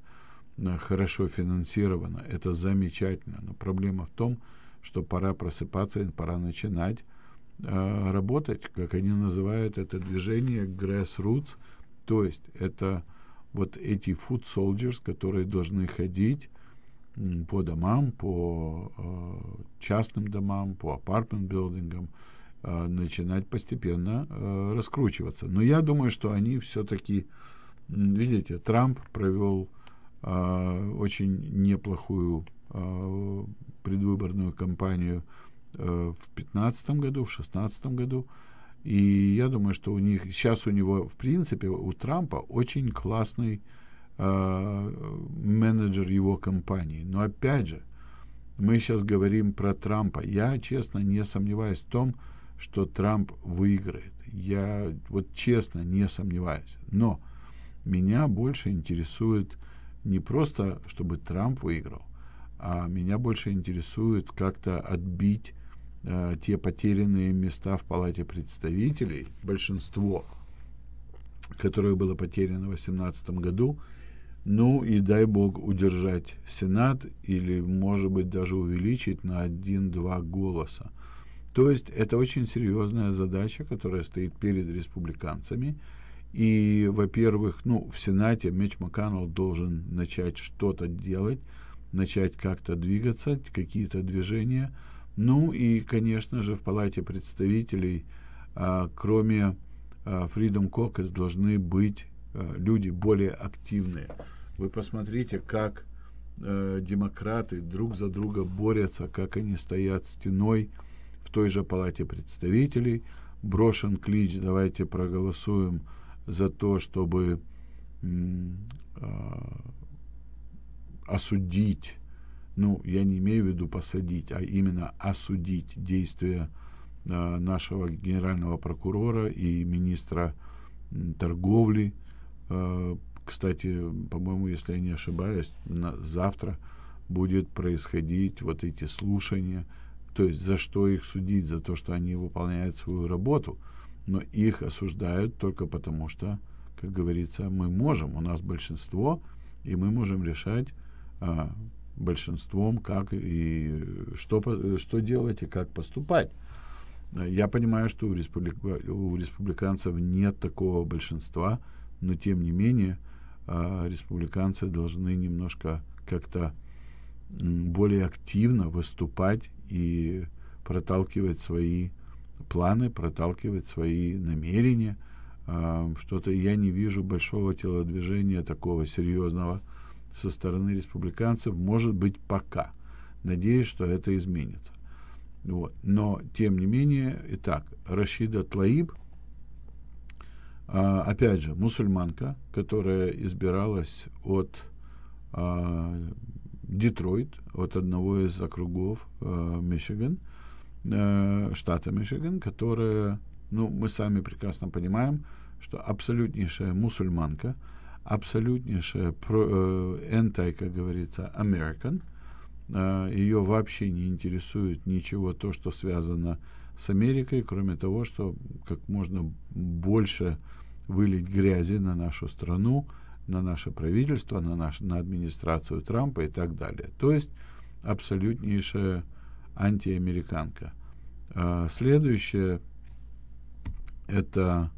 хорошо финансировано, это замечательно, но проблема в том, что пора просыпаться и пора начинать работать, как они называют это движение grassroots, то есть это вот эти food soldiers, которые должны ходить по домам, по частным домам, по апартмент-билдингам, начинать постепенно раскручиваться. Но я думаю, что они все-таки, видите, Трамп провел очень неплохую предвыборную кампанию в 2015 году, в 2016 году. И я думаю, что сейчас у него, в принципе, у Трампа очень классный менеджер его компании. Но опять же, мы сейчас говорим про Трампа. Я, честно, не сомневаюсь в том, что Трамп выиграет. Я вот честно не сомневаюсь. Но меня больше интересует не просто, чтобы Трамп выиграл, а меня больше интересует как-то отбить те потерянные места в Палате представителей, большинство, которое было потеряно в 2018 году, ну и дай бог удержать Сенат или, может быть, даже увеличить на 1-2 голоса. То есть это очень серьезная задача, которая стоит перед республиканцами. И, во-первых, в Сенате Митч МакКоннелл должен начать что-то делать, начать как-то двигаться, какие-то движения. Ну и, конечно же, в Палате представителей, кроме Freedom Caucus, должны быть люди более активные. Вы посмотрите, как демократы друг за друга борются, как они стоят стеной в той же Палате представителей. Брошен клич: давайте проголосуем за то, чтобы осудить, я не имею в виду посадить, а именно осудить действия нашего генерального прокурора и министра торговли. Кстати, по-моему, если я не ошибаюсь, завтра будет происходить вот эти слушания. То есть за что их судить? За то, что они выполняют свою работу. Но их осуждают только потому, что, как говорится, мы можем. У нас большинство, и мы можем решать большинством, как и что делать и как поступать. Я понимаю, что у республиканцев нет такого большинства, но тем не менее республиканцы должны немножко как-то более активно выступать и проталкивать свои планы, проталкивать свои намерения. Что-то я не вижу большого телодвижения такого серьезного со стороны республиканцев, может быть, пока. Надеюсь, что это изменится. Вот. Но, тем не менее, итак, Рашида Тлоиб, опять же, мусульманка, которая избиралась от Детройт, от одного из округов Мичиган, штата Мичиган, которая, мы сами прекрасно понимаем, что абсолютнейшая мусульманка, абсолютнейшая anti, как говорится, American. Ее вообще не интересует ничего, то, что связано с Америкой, кроме того, что как можно больше вылить грязи на нашу страну, на наше правительство, на администрацию Трампа и так далее. То есть абсолютнейшая антиамериканка. Следующее — это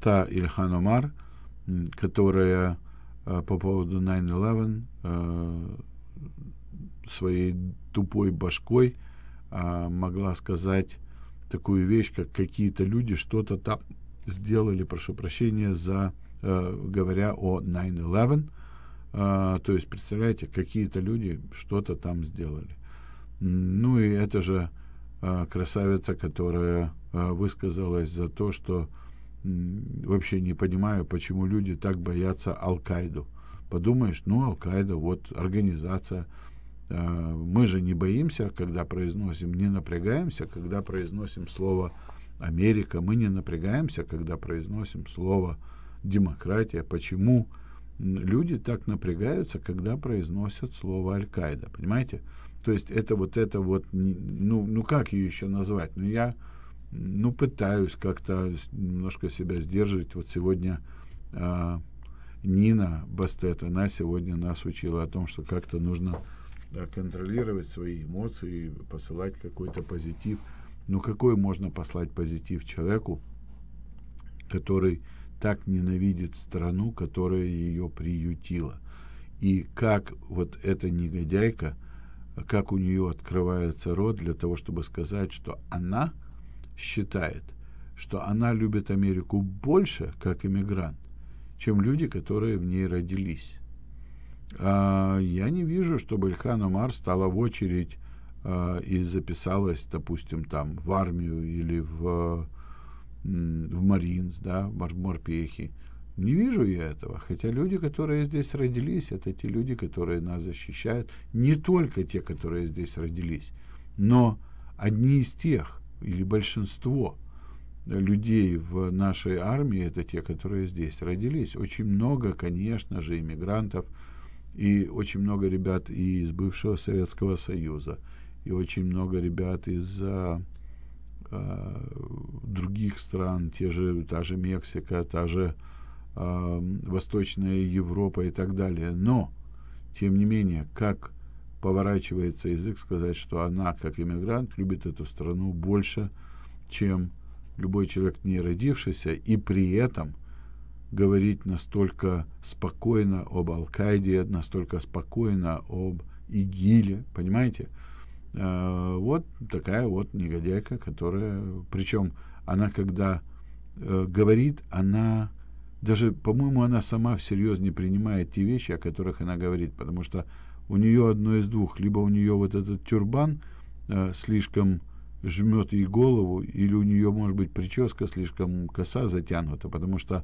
та Ильхан Омар, которая по поводу 9/11 своей тупой башкой могла сказать такую вещь, как какие-то люди что-то там сделали, прошу прощения, говоря о 9/11. То есть, представляете, какие-то люди что-то там сделали. Ну и это же красавица, которая высказалась за то, что вообще не понимаю, почему люди так боятся Ал-Каиду. Подумаешь, Ал-Каида, организация. Мы же не боимся, когда произносим, не напрягаемся, когда произносим слово Америка, мы не напрягаемся, когда произносим слово демократия. Почему люди так напрягаются, когда произносят слово Аль-Каида? Понимаете? То есть это как ее еще назвать? Пытаюсь как-то немножко себя сдерживать. Вот сегодня Нина Бастет, она сегодня нас учила о том, что как-то нужно контролировать свои эмоции, посылать какой-то позитив. Какой можно послать позитив человеку, который так ненавидит страну, которая ее приютила? И как эта негодяйка, как у нее открывается рот для того, чтобы сказать, что она считает, что она любит Америку больше, как иммигрант, чем люди, которые в ней родились. Я не вижу, чтобы Ильхан Омар стала в очередь и записалась, допустим, там в армию или в Маринс, в морпехи. Не вижу я этого. Хотя люди, которые здесь родились, это те люди, которые нас защищают. Не только те, которые здесь родились, но одни из тех, или большинство людей в нашей армии, это те, которые здесь родились. Очень много, конечно же, иммигрантов, и очень много ребят и из бывшего Советского Союза, и очень много ребят из других стран, та же Мексика, та же Восточная Европа и так далее. Но, тем не менее, как поворачивается язык сказать, что она, как иммигрант, любит эту страну больше, чем любой человек, не родившийся, и при этом говорить настолько спокойно об Аль-Каиде, настолько спокойно об ИГИЛе, понимаете? Вот такая вот негодяйка, которая... Причем она, когда говорит, она... Даже, по-моему, она сама всерьез не принимает те вещи, о которых она говорит, потому что у нее одно из двух. Либо у нее вот этот тюрбан слишком жмет ей голову, или у нее, может быть, прическа слишком коса затянута, потому что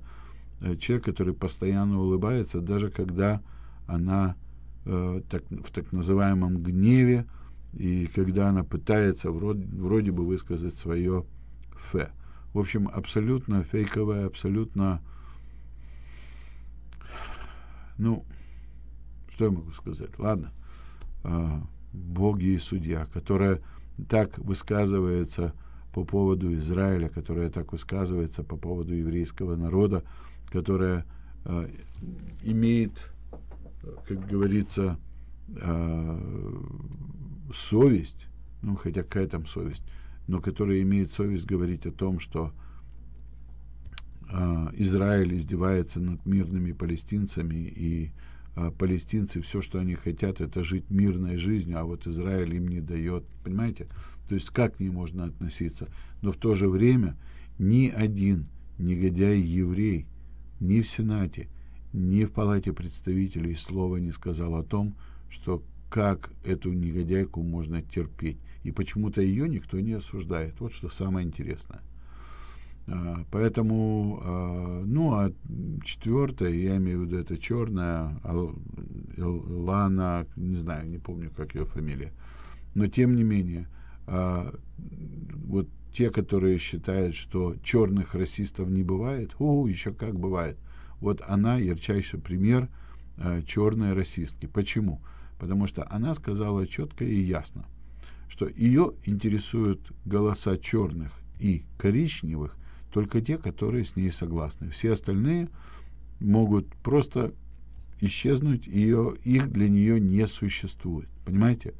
человек, который постоянно улыбается, даже когда она в так называемом гневе, и когда она пытается вроде бы высказать свое фе. В общем, абсолютно фейковая, абсолютно... Ну, что я могу сказать? Ладно. Бог ей судья, которая так высказывается по поводу Израиля, которая так высказывается по поводу еврейского народа, которая имеет, как говорится, совесть, ну, хотя какая там совесть, но которая имеет совесть говорить о том, что Израиль издевается над мирными палестинцами, и палестинцы все, что они хотят, это жить мирной жизнью, а вот Израиль им не дает, понимаете? То есть как к ней можно относиться? Но в то же время ни один негодяй-еврей ни в Сенате, ни в Палате представителей слова не сказал о том, что как эту негодяйку можно терпеть. И почему-то ее никто не осуждает. Вот что самое интересное. Поэтому, ну, а четвертая, я имею в виду, это черная, Лана, не знаю, не помню, как ее фамилия. Но, тем не менее, вот те, которые считают, что черных расистов не бывает, еще как бывает. Вот она ярчайший пример черной расистки. Почему? Потому что она сказала четко и ясно, что ее интересуют голоса черных и коричневых, только те, которые с ней согласны. Все остальные могут просто исчезнуть, их для нее не существует. Понимаете?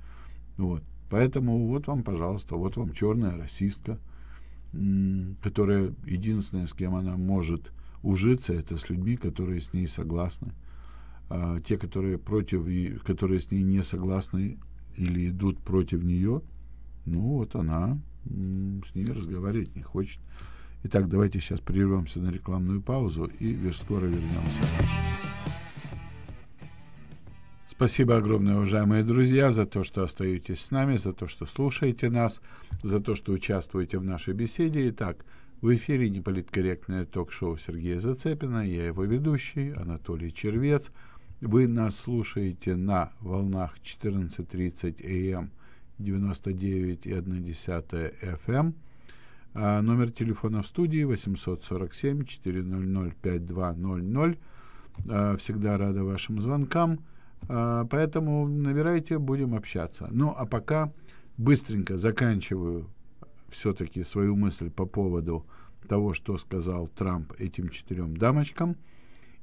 Вот. Поэтому вот вам, пожалуйста, вот вам черная расистка, которая единственная, с кем она может ужиться, это с людьми, которые с ней согласны. А те, которые которые с ней не согласны или идут против нее, ну вот она с ней разговаривать не хочет. Итак, давайте сейчас прервемся на рекламную паузу и скоро вернемся. Спасибо огромное, уважаемые друзья, за то, что остаетесь с нами, за то, что слушаете нас, за то, что участвуете в нашей беседе. Итак, в эфире неполиткорректное ток-шоу Сергея Зацепина, я его ведущий Анатолий Червец. Вы нас слушаете на волнах 14:30 АМ, 99,1 FM. Номер телефона в студии 847-400-5200. Всегда рада вашим звонкам, поэтому набирайте, будем общаться. Ну, а пока быстренько заканчиваю все-таки свою мысль по поводу того, что сказал Трамп этим четырем дамочкам.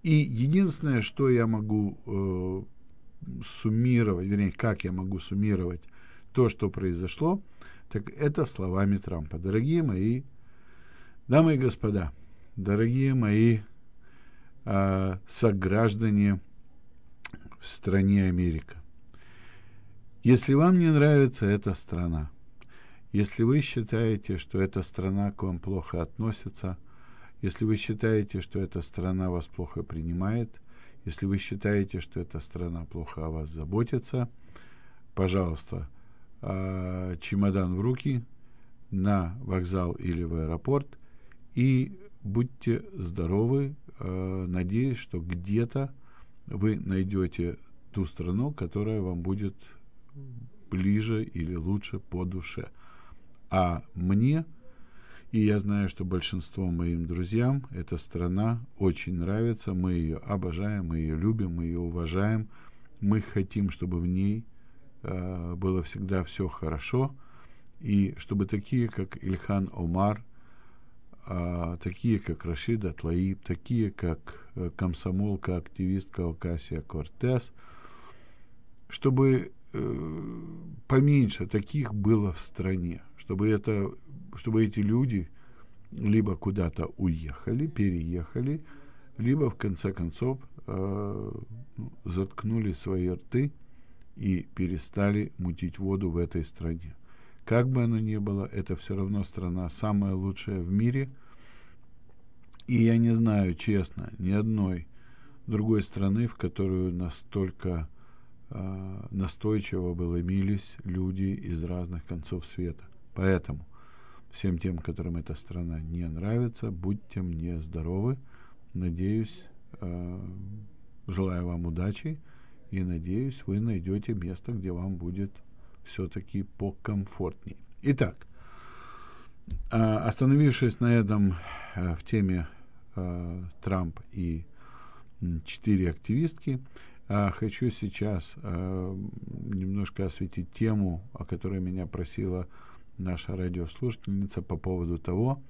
И единственное, что я могу суммировать, вернее, как я могу суммировать то, что произошло, так это словами Трампа. Дорогие мои дамы и господа, дорогие мои сограждане в стране Америка, если вам не нравится эта страна, если вы считаете, что эта страна к вам плохо относится, если вы считаете, что эта страна вас плохо принимает, если вы считаете, что эта страна плохо о вас заботится, пожалуйста, чемодан в руки, на вокзал или в аэропорт, и будьте здоровы. Надеюсь, что где-то вы найдете ту страну, которая вам будет ближе или лучше по душе. А мне, и я знаю, что большинство моим друзьям, эта страна очень нравится, мы ее обожаем, мы ее любим, мы ее уважаем, мы хотим, чтобы в ней было всегда все хорошо, и чтобы такие, как Ильхан Омар, такие, как Рашида Тлаиб, такие, как комсомолка, активистка Окасия Кортес, чтобы поменьше таких было в стране, чтобы эти люди либо куда-то уехали, переехали, либо, в конце концов, заткнули свои рты и перестали мутить воду в этой стране. Как бы оно ни было, это все равно страна самая лучшая в мире. И я не знаю, честно, ни одной другой страны, в которую настолько настойчиво ломились люди из разных концов света. Поэтому всем тем, которым эта страна не нравится, будьте мне здоровы. Надеюсь, желаю вам удачи. И надеюсь, вы найдете место, где вам будет все-таки покомфортней. Итак, остановившись на этом в теме Трамп и 4 активистки, хочу сейчас немножко осветить тему, о которой меня просила наша радиослушательница по поводу того,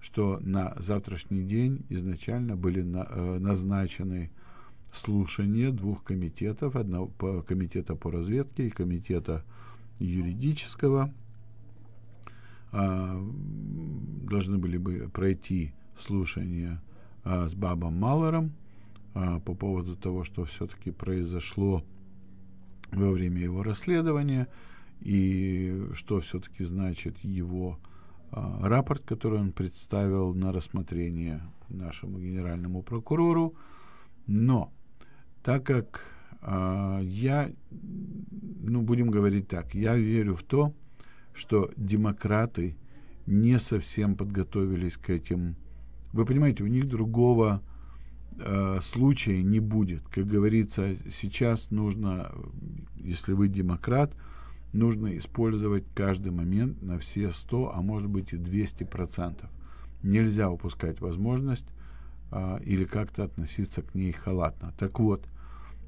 что на завтрашний день изначально были назначены слушание 2 комитетов, одного комитета по разведке и комитета юридического. Должны были бы пройти слушание с Бабом Малером по поводу того, что все-таки произошло во время его расследования и что все-таки значит его рапорт, который он представил на рассмотрение нашему генеральному прокурору. Но так как будем говорить так, я верю в то, что демократы не совсем подготовились к этим. Вы понимаете, у них другого случая не будет. Как говорится, сейчас нужно, если вы демократ, нужно использовать каждый момент на все 100, а может быть и 200%. Нельзя упускать возможность или как-то относиться к ней халатно. Так вот,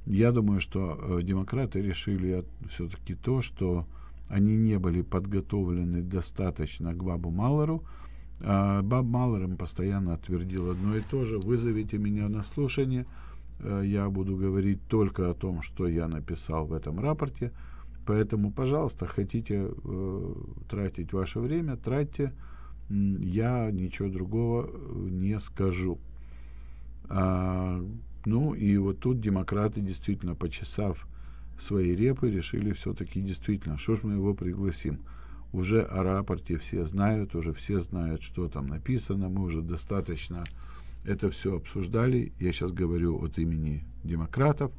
я думаю, что демократы решили все-таки то, что они не были подготовлены достаточно к Бабу Малеру. Баб Малер им постоянно твердил одно и то же: вызовите меня на слушание, я буду говорить только о том, что я написал в этом рапорте, поэтому, пожалуйста, хотите тратить ваше время, тратьте, я ничего другого не скажу. И вот тут демократы, действительно, почесав свои репы, решили все-таки действительно, что ж мы его пригласим. Уже о рапорте все знают, уже все знают, что там написано, мы уже достаточно это все обсуждали. Я сейчас говорю от имени демократов,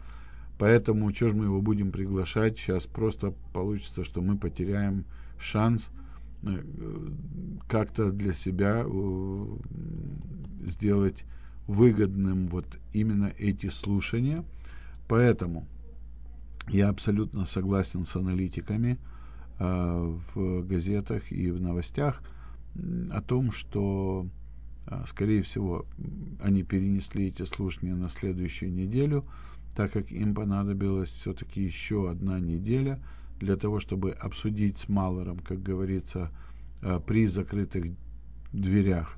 поэтому что ж мы его будем приглашать, сейчас просто получится, что мы потеряем шанс как-то для себя сделать выгодным вот именно эти слушания. Поэтому я абсолютно согласен с аналитиками в газетах и в новостях о том, что, скорее всего, они перенесли эти слушания на следующую неделю, так как им понадобилась все-таки еще одна неделя для того, чтобы обсудить с Малером, как говорится, при закрытых дверях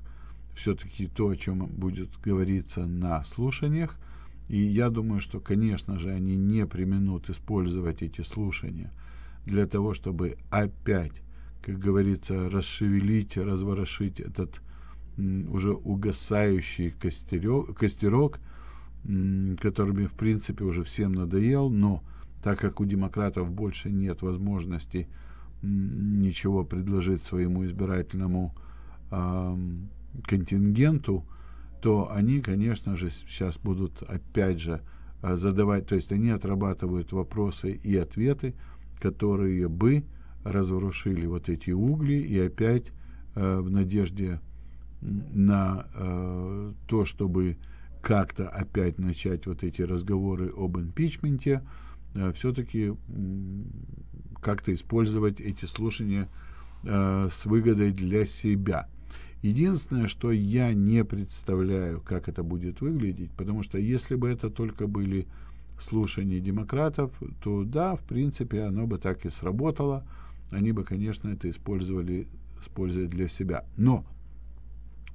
все-таки то, о чем будет говориться на слушаниях. И я думаю, что, конечно же, они не преминут использовать эти слушания для того, чтобы опять, как говорится, расшевелить, разворошить этот уже угасающий костерок, которыми, в принципе, уже всем надоел. Но так как у демократов больше нет возможности ничего предложить своему избирательному контингенту, то они, конечно же, сейчас будут опять же задавать, то есть они отрабатывают вопросы и ответы, которые бы разрушили вот эти угли, и опять в надежде на то, чтобы как-то опять начать вот эти разговоры об импичменте, все-таки как-то использовать эти слушания с выгодой для себя. Единственное, что я не представляю, как это будет выглядеть, потому что если бы это только были слушания демократов, то да, в принципе, оно бы так и сработало. Они бы, конечно, это использовали для себя. Но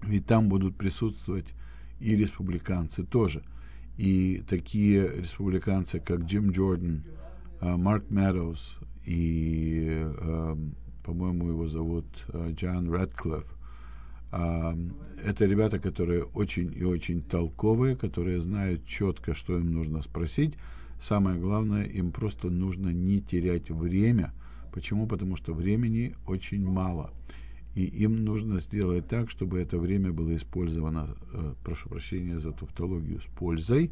ведь там будут присутствовать и республиканцы тоже. И такие республиканцы, как Джим Джордан, Марк Мэдоуз и, по-моему, его зовут Джон Рэдклифф. Это ребята, которые очень и очень толковые, которые знают четко, что им нужно спросить. Самое главное, им просто нужно не терять время. Почему? Потому что времени очень мало. И им нужно сделать так, чтобы это время было использовано, прошу прощения за тавтологию, с пользой.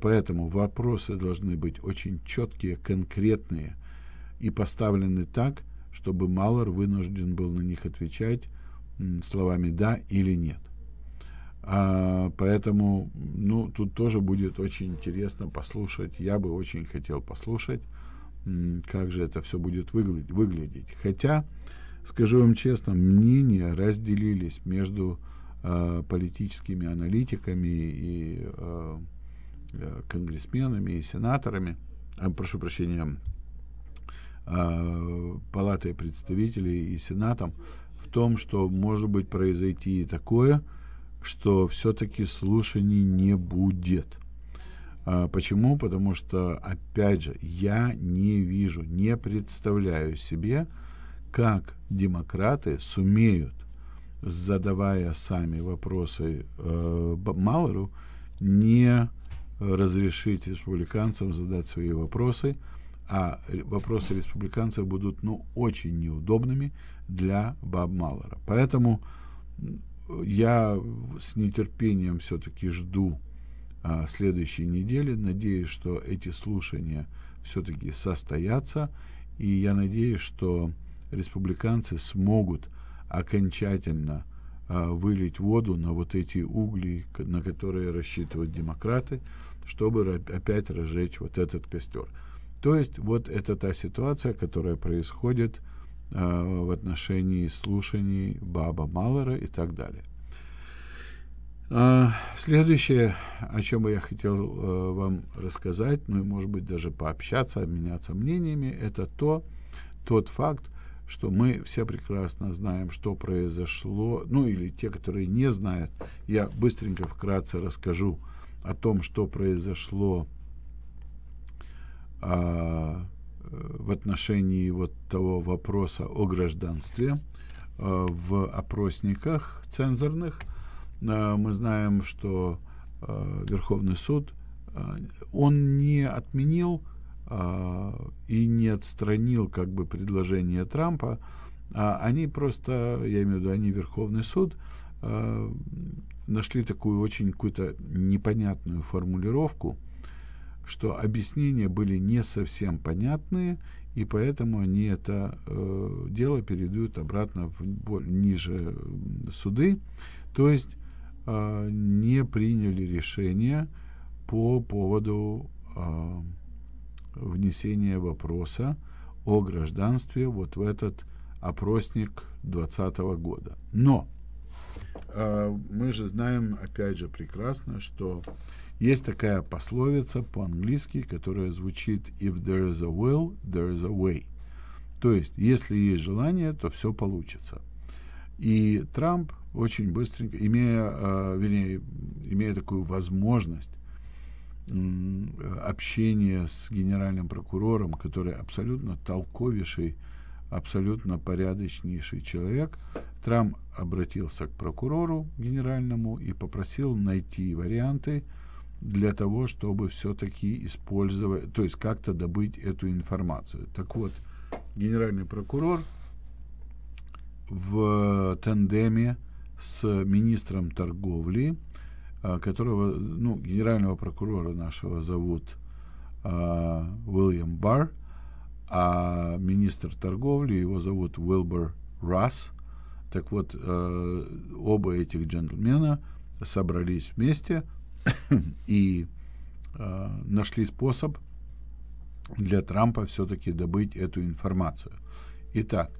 Поэтому вопросы должны быть очень четкие, конкретные и поставлены так, чтобы Маллер вынужден был на них отвечать словами «да» или «нет». Поэтому тут тоже будет очень интересно послушать. Я бы очень хотел послушать, как же это все будет выглядеть. Хотя, скажу вам честно, мнения разделились между политическими аналитиками и конгрессменами и сенаторами, прошу прощения, Палатой представителей и Сенатом в том, что может быть произойти и такое, что все-таки слушаний не будет. Почему? Потому что, опять же, я не вижу, не представляю себе, как демократы сумеют, задавая сами вопросы Маллеру, не разрешить республиканцам задать свои вопросы, а вопросы республиканцев будут очень неудобными для Боб Маллера. Поэтому я с нетерпением все-таки жду следующей недели. Надеюсь, что эти слушания все-таки состоятся, и я надеюсь, что республиканцы смогут окончательно вылить воду на вот эти угли, на которые рассчитывают демократы, чтобы опять разжечь вот этот костер. То есть вот это та ситуация, которая происходит в отношении слушаний Боба Маллера и так далее. Следующее, о чем бы я хотел вам рассказать, может быть, даже пообщаться, обменяться мнениями, это тот факт, что мы все прекрасно знаем, что произошло, или те, которые не знают. Я быстренько вкратце расскажу о том, что произошло в отношении вот того вопроса о гражданстве в опросниках цензорных. Мы знаем, что Верховный суд, он не отменил и не отстранил как бы предложение Трампа, они просто, я имею в виду, они Верховный суд, нашли такую очень какую-то непонятную формулировку, что объяснения были не совсем понятные, и поэтому они это дело передают обратно ниже суды, то есть не приняли решение по поводу внесение вопроса о гражданстве вот в этот опросник 2020 года. Но мы же знаем, опять же, прекрасно, что есть такая пословица по-английски, которая звучит «If there is a will, there is a way». То есть, если есть желание, то все получится. И Трамп очень быстренько, имея такую возможность общение с генеральным прокурором, который абсолютно толковейший, абсолютно порядочнейший человек, Трамп обратился к прокурору генеральному и попросил найти варианты для того, чтобы все-таки использовать, то есть как-то добыть эту информацию. Так вот, генеральный прокурор в тандеме с министром торговли, которого, генерального прокурора нашего зовут Уильям Барр, а министр торговли его зовут Уилбур Расс. Так вот, оба этих джентльмена собрались вместе и нашли способ для Трампа все-таки добыть эту информацию. Итак,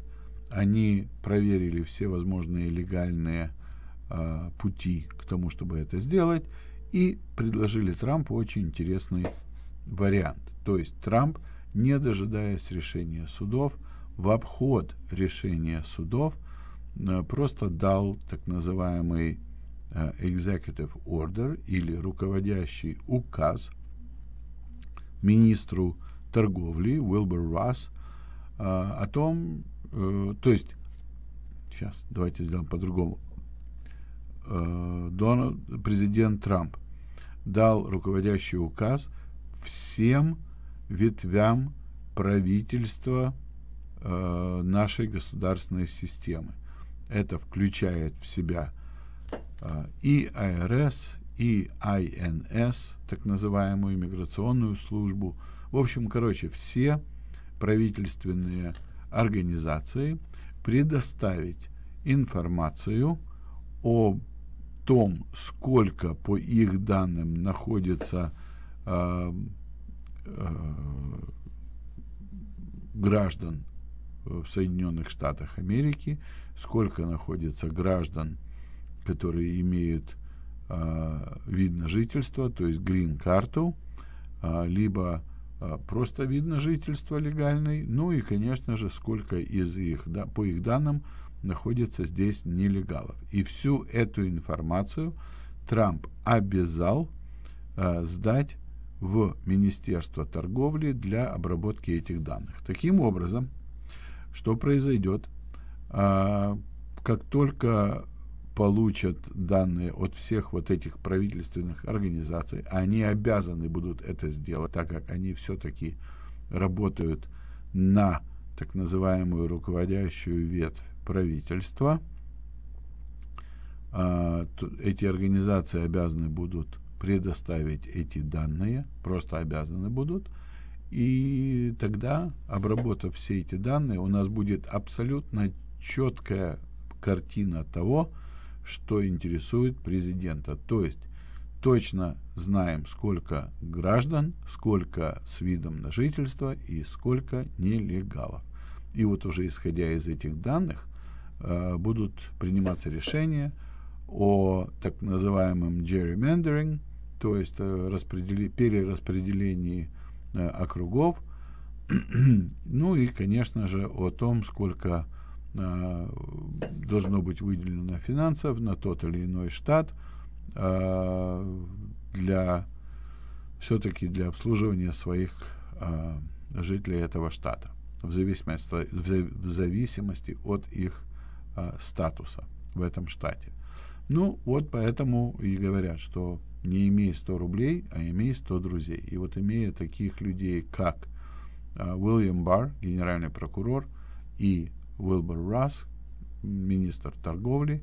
Они проверили все возможные легальные пути к тому, чтобы это сделать, и предложили Трампу очень интересный вариант. То есть Трамп, не дожидаясь решения судов, в обход решения судов просто дал так называемый executive order или руководящий указ министру торговли Уилбур Расс о том, то есть, сейчас давайте сделаем по-другому, президент Трамп дал руководящий указ всем ветвям правительства нашей государственной системы. Это включает в себя и АРС, и ИНС, так называемую иммиграционную службу. В общем, короче, все правительственные организации предоставить информацию о том, сколько по их данным находится граждан в Соединенных Штатах Америки, сколько находится граждан, которые имеют вид на жительство, то есть грин-карту, либо просто вид на жительство легальный, ну и, конечно же, сколько из их, да, по их данным находится здесь нелегалов. И всю эту информацию Трамп обязал сдать в Министерство торговли для обработки этих данных. Таким образом, что произойдет, как только получат данные от всех вот этих правительственных организаций, они обязаны будут это сделать, так как они все-таки работают на так называемую руководящую ветвь правительства, эти организации обязаны будут предоставить эти данные, просто обязаны будут, и тогда, обработав все эти данные, у нас будет абсолютно четкая картина того, что интересует президента. То есть точно знаем, сколько граждан, сколько с видом на жительство и сколько нелегалов. И вот уже исходя из этих данных будут приниматься решения о так называемом gerrymandering, то есть перераспределении округов, ну и, конечно же, о том, сколько должно быть выделено финансов на тот или иной штат для все-таки для обслуживания своих жителей этого штата в зависимости от их статуса в этом штате. Ну вот поэтому и говорят, что не имей 100 рублей, а имей 100 друзей. И вот имея таких людей, как Уильям Барр, генеральный прокурор, и Уилбур Расс, министр торговли,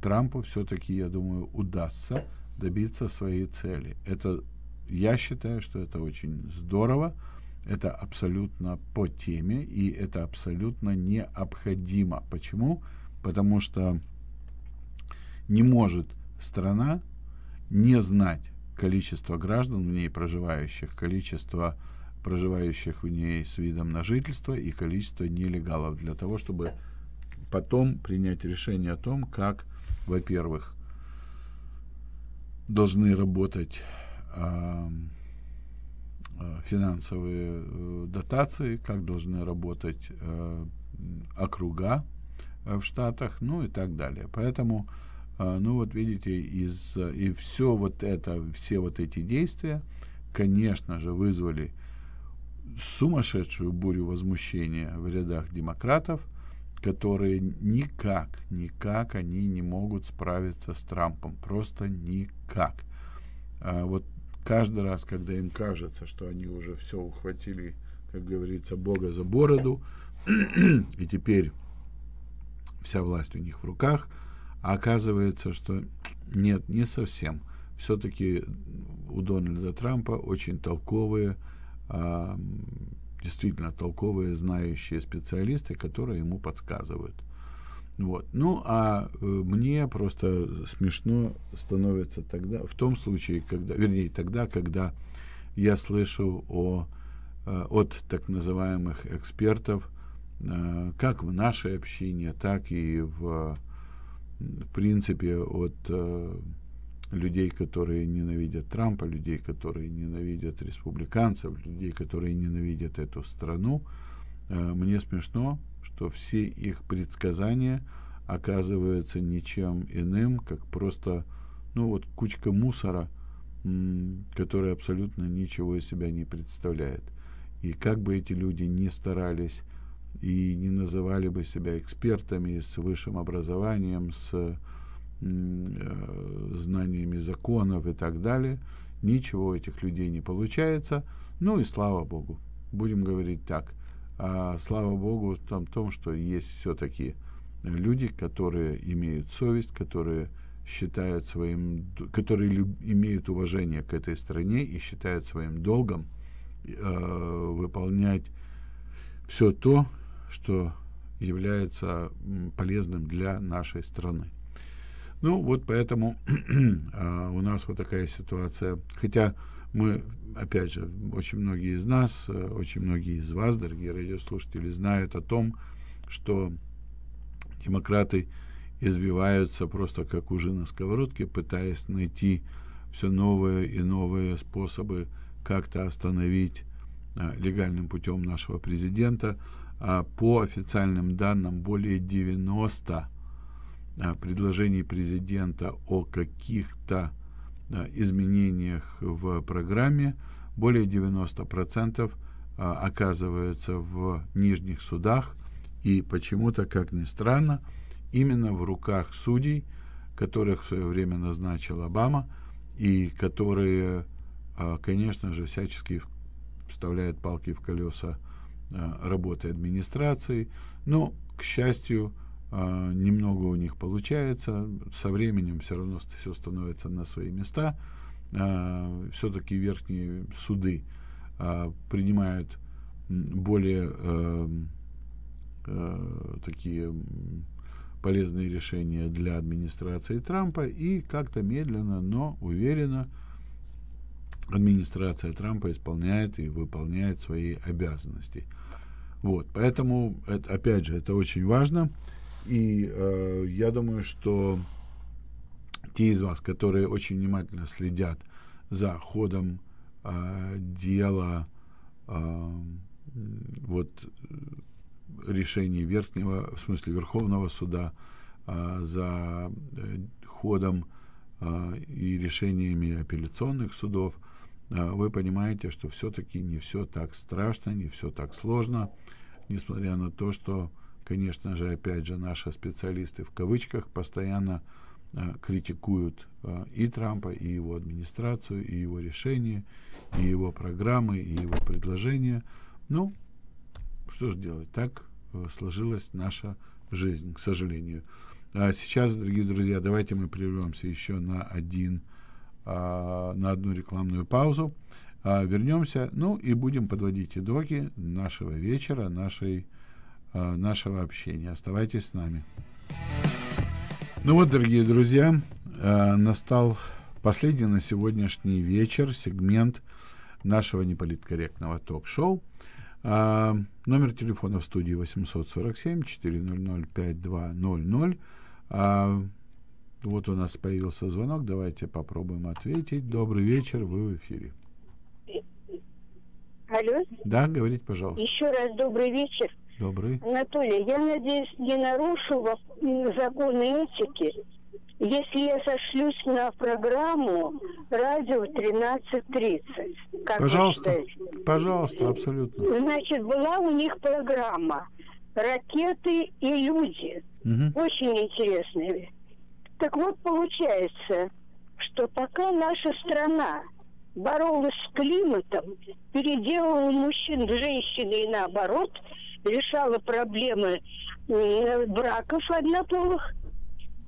Трампу все-таки, я думаю, удастся добиться своей цели. Это, я считаю, что это очень здорово, это абсолютно по теме и это абсолютно необходимо. Почему? Потому что не может страна не знать количество граждан в ней проживающих, количество проживающих в ней с видом на жительство и количество нелегалов, для того, чтобы потом принять решение о том, как, во-первых, должны работать финансовые дотации, как должны работать округа в штатах, ну и так далее. Поэтому, ну вот видите, и все вот это, все вот эти действия, конечно же, вызвали сумасшедшую бурю возмущения в рядах демократов, которые никак они не могут справиться с Трампом, просто никак. Вот каждый раз, когда им кажется, что они уже все ухватили, как говорится, Бога за бороду, и теперь вся власть у них в руках, а оказывается, что нет, не совсем. Все-таки у Дональда Трампа очень толковые, действительно толковые, знающие специалисты, которые ему подсказывают. Вот. Ну, а мне просто смешно становится тогда, в том случае, когда, вернее, тогда, когда я слышу от так называемых экспертов как в нашей общине, так и в принципе от людей, которые ненавидят Трампа, людей, которые ненавидят республиканцев, людей, которые ненавидят эту страну. Мне смешно, что все их предсказания оказываются ничем иным, как просто кучка мусора, которая абсолютно ничего из себя не представляет. И как бы эти люди ни старались и не называли бы себя экспертами с высшим образованием, с знаниями законов и так далее, ничего у этих людей не получается. Ну и слава Богу, будем говорить так. А слава Богу в том, что есть все-таки люди, которые имеют совесть, которые считают которые имеют уважение к этой стране и считают своим долгом выполнять все то, что является полезным для нашей страны. Ну, вот поэтому у нас вот такая ситуация. Хотя мы, опять же, очень многие из нас, очень многие из вас, дорогие радиослушатели, знают о том, что демократы извиваются просто как ужи на сковородке, пытаясь найти все новые и новые способы как-то остановить легальным путем нашего президента. По официальным данным, более 90 предложений президента о каких-то изменениях в программе, более 90% оказываются в нижних судах, и почему-то, как ни странно, именно в руках судей, которых в свое время назначил Обама, и которые, конечно же, всячески вставляют палки в колеса работы администрации. Но, к счастью, немного у них получается. Со временем все равно все становится на свои места. Все-таки верхние суды принимают более такие полезные решения для администрации Трампа, и как-то медленно, но уверенно администрация Трампа исполняет и выполняет свои обязанности. Вот, поэтому, опять же, это очень важно. И я думаю, что те из вас, которые очень внимательно следят за ходом дела решений Верховного суда, за ходом и решениями апелляционных судов, вы понимаете, что все-таки не все так страшно, не все так сложно, несмотря на то, что, конечно же, опять же, наши специалисты в кавычках постоянно критикуют и Трампа, и его администрацию, и его решения, и его программы, и его предложения. Ну, что же делать? Так сложилась наша жизнь, к сожалению. А сейчас, дорогие друзья, давайте мы прервемся еще на одну рекламную паузу. Вернемся, и будем подводить итоги нашего вечера, нашего общения. Оставайтесь с нами. Дорогие друзья, настал последний на сегодняшний вечер сегмент нашего неполиткорректного ток-шоу. Номер телефона в студии 847-400-5200. Вот у нас появился звонок. Давайте попробуем ответить. Добрый вечер, вы в эфире. Алло? Да, говорите, пожалуйста. Еще раз добрый вечер. Добрый. Анатолий, я надеюсь, не нарушу законы этики, если я сошлюсь на программу радио 13.30. Как пожалуйста, вы считаете? Пожалуйста, абсолютно. Значит, была у них программа «Ракеты и люди». Угу. Очень интересная. Так вот, получается, что пока наша страна боролась с климатом, переделывала мужчин в женщины и наоборот, решала проблемы браков однополых,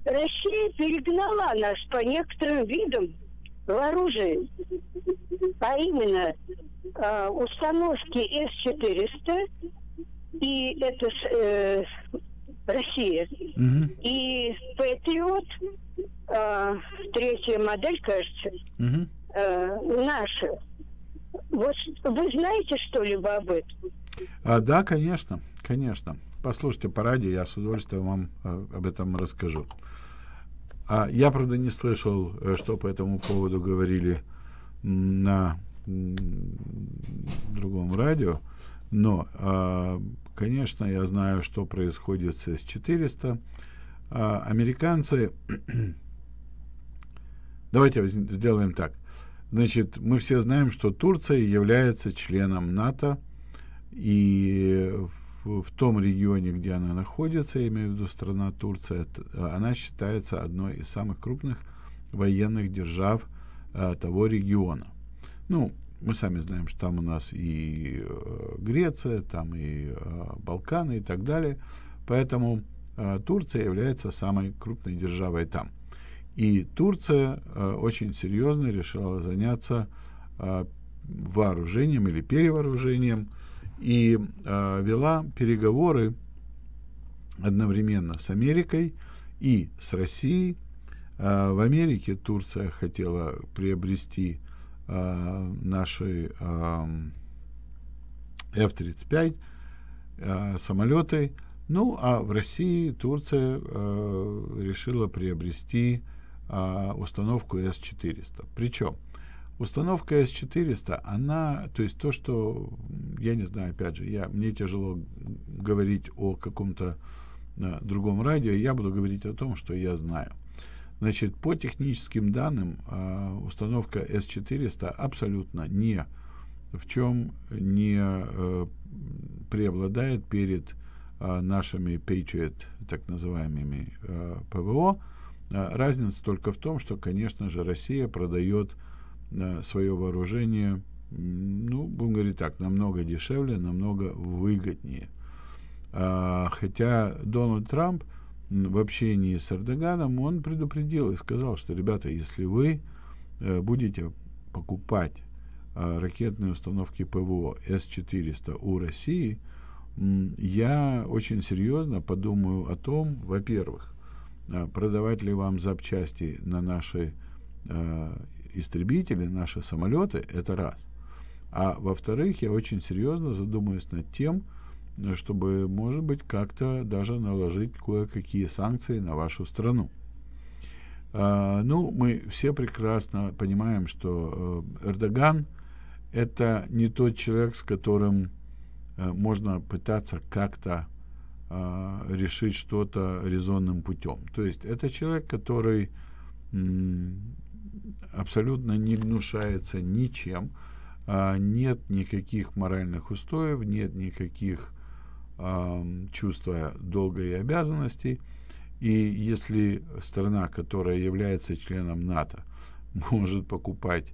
Россия перегнала нас по некоторым видам вооружений, а именно установки С-400, и это Россия, угу. И Патриот, третья модель, кажется, угу. Наша. Вот вы знаете что-либо об этом? Да, конечно, конечно. Послушайте по радио, я с удовольствием вам об этом расскажу. Я, правда, не слышал, что по этому поводу говорили на другом радио, но, конечно, я знаю, что происходит с С-400. Американцы... Давайте сделаем так. Значит, мы все знаем, что Турция является членом НАТО, и в том регионе, где она находится, я имею в виду страна Турция, она считается одной из самых крупных военных держав того региона. Ну, мы сами знаем, что там у нас и Греция, там и Балканы и так далее. Поэтому Турция является самой крупной державой там. И Турция очень серьезно решила заняться вооружением или перевооружением и вела переговоры одновременно с Америкой и с Россией. В Америке Турция хотела приобрести наши F-35 самолеты, ну а в России Турция решила приобрести установку С-400. Причем установка С-400, она, то есть то, что, я не знаю, опять же, мне тяжело говорить о каком-то другом радио, я буду говорить о том, что я знаю. Значит, по техническим данным, установка С-400 абсолютно ни в чем не преобладает перед нашими Patriot, так называемыми ПВО. Разница только в том, что, конечно же, Россия продает свое вооружение, ну, будем говорить так, намного дешевле, намного выгоднее. Хотя Дональд Трамп в общении с Эрдоганом, он предупредил и сказал, что, ребята, если вы будете покупать ракетные установки ПВО С-400 у России, я очень серьезно подумаю о том, во-первых, продавать ли вам запчасти на наши истребители, наши самолеты, это раз. А во-вторых, я очень серьезно задумаюсь над тем, чтобы, может быть, как-то даже наложить кое-какие санкции на вашу страну. Ну, мы все прекрасно понимаем, что Эрдоган — это не тот человек, с которым можно пытаться как-то решить что-то резонным путем. То есть это человек, который абсолютно не гнушается ничем, нет никаких моральных устоев, нет никаких чувства долга и обязанностей. И если страна, которая является членом НАТО, может покупать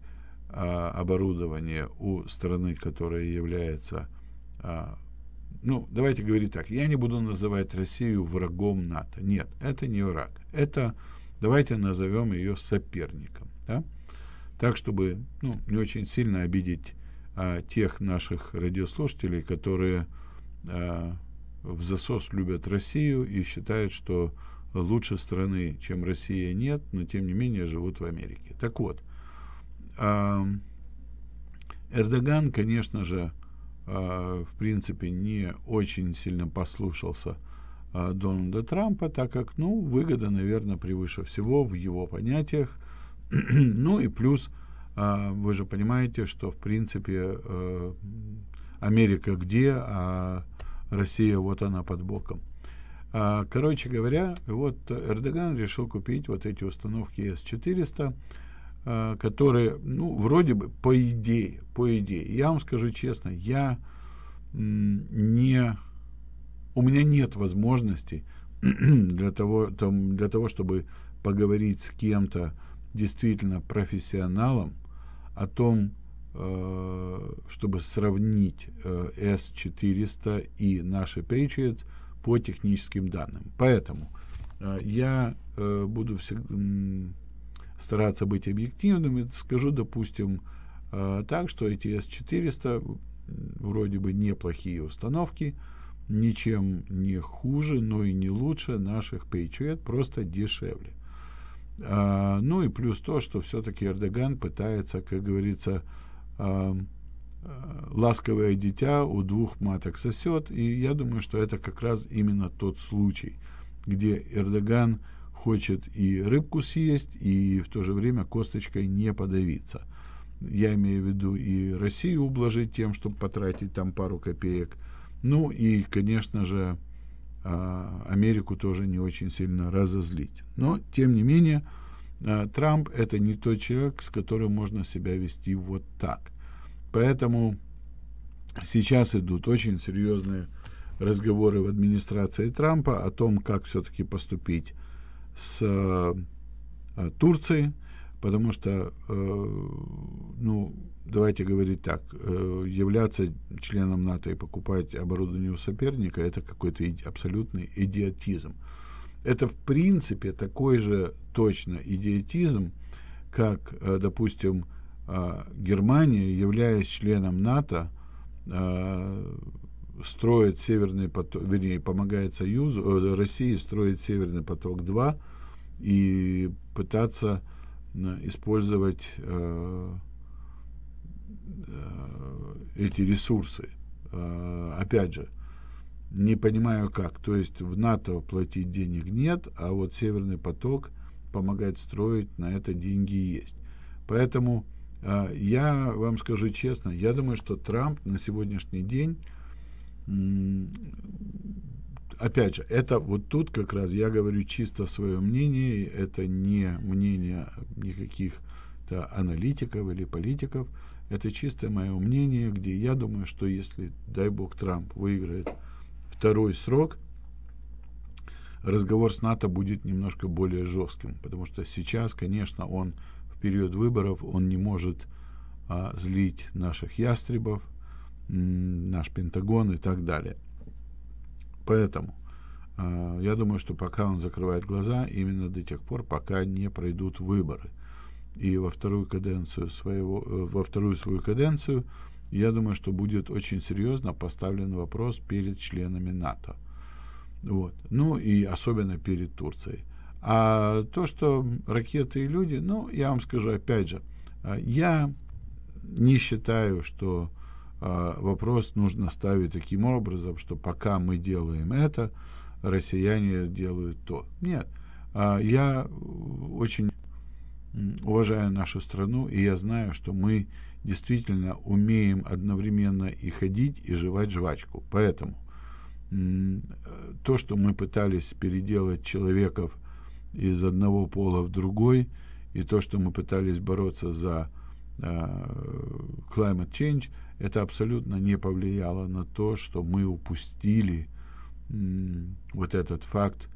оборудование у страны, которая является... ну, давайте говорить так, я не буду называть Россию врагом НАТО. Нет, это не враг. Это, давайте назовем ее соперником. Да? Так, чтобы, ну, не очень сильно обидеть тех наших радиослушателей, которые в засос любят Россию и считают, что лучше страны, чем Россия, нет, но тем не менее живут в Америке. Так вот, Эрдоган, конечно же, в принципе, не очень сильно послушался Дональда Трампа, так как, ну, выгода, наверное, превыше всего в его понятиях. Ну и плюс, вы же понимаете, что, в принципе, Америка где, а Россия вот она под боком. Короче говоря, вот Эрдоган решил купить вот эти установки С-400, которые, ну, вроде бы, по идее, я вам скажу честно, у меня нет возможности для того, чтобы поговорить с кем-то действительно профессионалом о том, чтобы сравнить S-400 и наши Patriot по техническим данным. Поэтому я буду всегда стараться быть объективным и скажу, допустим, так, что эти С-400 вроде бы неплохие установки, ничем не хуже, но и не лучше наших Patriot, просто дешевле. Ну и плюс то, что все-таки Эрдоган пытается, как говорится, ласковое дитя у двух маток сосет, и я думаю, что это как раз именно тот случай, где Эрдоган хочет и рыбку съесть, и в то же время косточкой не подавиться. Я имею в виду и Россию ублажить тем, чтобы потратить там пару копеек. Ну и, конечно же, Америку тоже не очень сильно разозлить. Но, тем не менее, Трамп — это не тот человек, с которым можно себя вести вот так. Поэтому сейчас идут очень серьезные разговоры в администрации Трампа о том, как все-таки поступить с Турцией, потому что, ну, давайте говорить так, являться членом НАТО и покупать оборудование у соперника — это какой-то абсолютный идиотизм. Это, в принципе, такой же точно идиотизм, как, допустим, Германия, являясь членом НАТО, строит Северный поток, вернее, помогает Союзу, России строить Северный поток-2 и пытаться использовать эти ресурсы. Опять же, не понимаю как. То есть в НАТО платить денег нет, а вот Северный поток помогать строить, на это деньги есть. Поэтому я вам скажу честно, я думаю, что Трамп на сегодняшний день, опять же, это вот тут как раз я говорю чисто свое мнение, это не мнение никаких-то аналитиков или политиков, это чисто мое мнение, где я думаю, что если, дай бог, Трамп выиграет второй срок, разговор с НАТО будет немножко более жестким, потому что сейчас, конечно, он в период выборов, он не может злить наших ястребов, наш Пентагон и так далее. Поэтому я думаю, что пока он закрывает глаза, именно до тех пор, пока не пройдут выборы. И во вторую свою каденцию, я думаю, что будет очень серьезно поставлен вопрос перед членами НАТО. Вот. Ну и особенно перед Турцией. А то, что ракеты и люди, ну, я вам скажу, опять же, я не считаю, что вопрос нужно ставить таким образом, что пока мы делаем это, россияне делают то. Нет, я очень уважаю нашу страну, и я знаю, что мы действительно умеем одновременно и ходить, и жевать жвачку. Поэтому то, что мы пытались переделать человеков из одного пола в другой, и то, что мы пытались бороться за climate change, это абсолютно не повлияло на то, что мы упустили вот этот факт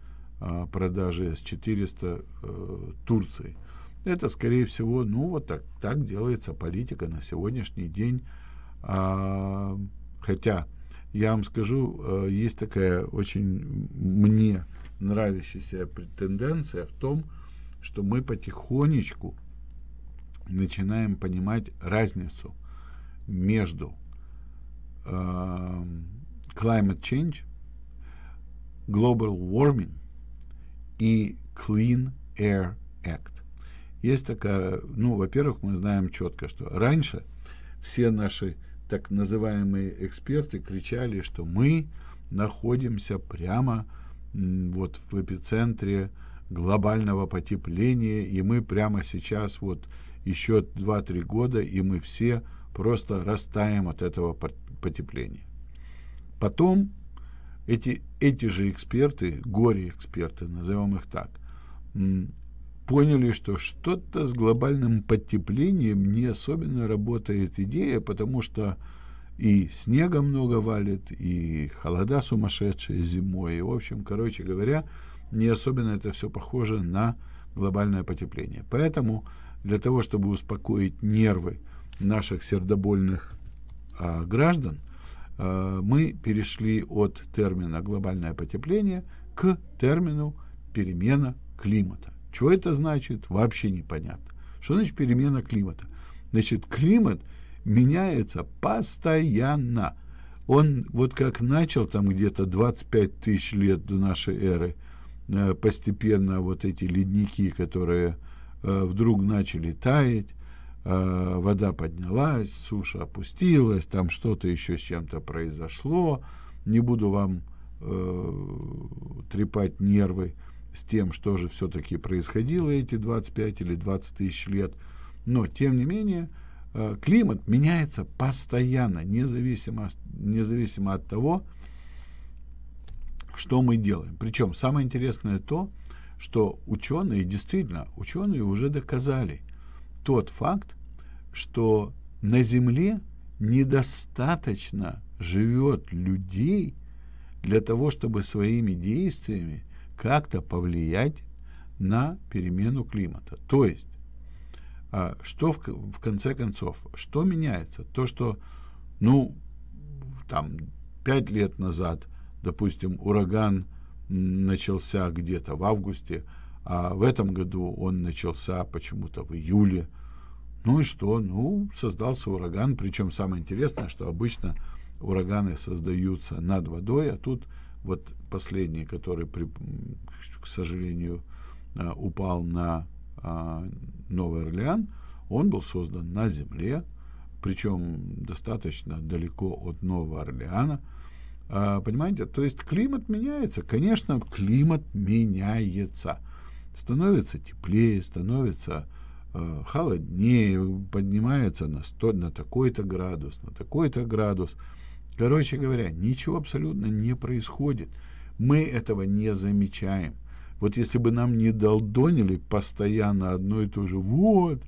продажи С-400 Турции. Это, скорее всего, ну вот так делается политика на сегодняшний день. Хотя, я вам скажу, есть такая очень мне нравящаяся тенденция в том, что мы потихонечку начинаем понимать разницу между climate change, global warming и Clean Air Act. Есть такая, ну, во-первых, мы знаем четко, что раньше все наши так называемые эксперты кричали, что мы находимся прямо вот в эпицентре глобального потепления, и мы прямо сейчас вот еще 2-3 года, и мы все просто растаем от этого потепления. Потом эти же эксперты, горе-эксперты, назовем их так, поняли, что что-то с глобальным потеплением не особенно работает идея, потому что и снега много валит, и холода сумасшедшие зимой, и, в общем, короче говоря, не особенно это все похоже на глобальное потепление. Поэтому для того, чтобы успокоить нервы наших сердобольных граждан, мы перешли от термина «глобальное потепление» к термину «перемена климата». Что это значит, вообще непонятно. Что значит перемена климата? Значит, климат меняется постоянно. Он вот как начал там где-то 25 тысяч лет до нашей эры, постепенно вот эти ледники, которые вдруг начали таять, вода поднялась, суша опустилась, там что-то еще с чем-то произошло. Не буду вам трепать нервы с тем, что же все-таки происходило эти 25 или 20 тысяч лет. Но, тем не менее, климат меняется постоянно, независимо от того, что мы делаем. Причем самое интересное то, что ученые, действительно, ученые уже доказали тот факт, что на Земле недостаточно живет людей для того, чтобы своими действиями как-то повлиять на перемену климата. То есть, что в конце концов, что меняется? То, что, ну, там, 5 лет назад, допустим, ураган начался где-то в августе, а в этом году он начался почему-то в июле. Ну и что? Ну, создался ураган. Причем самое интересное, что обычно ураганы создаются над водой, а тут вот последний, который, к сожалению, упал на Новый Орлеан, он был создан на земле, причем достаточно далеко от Нового Орлеана. Понимаете? То есть климат меняется. Конечно, климат меняется. Становится теплее, становится холоднее, поднимается на такой-то градус, на такой-то градус. Короче говоря, ничего абсолютно не происходит. Мы этого не замечаем. Вот если бы нам не долдонили постоянно одно и то же, вот,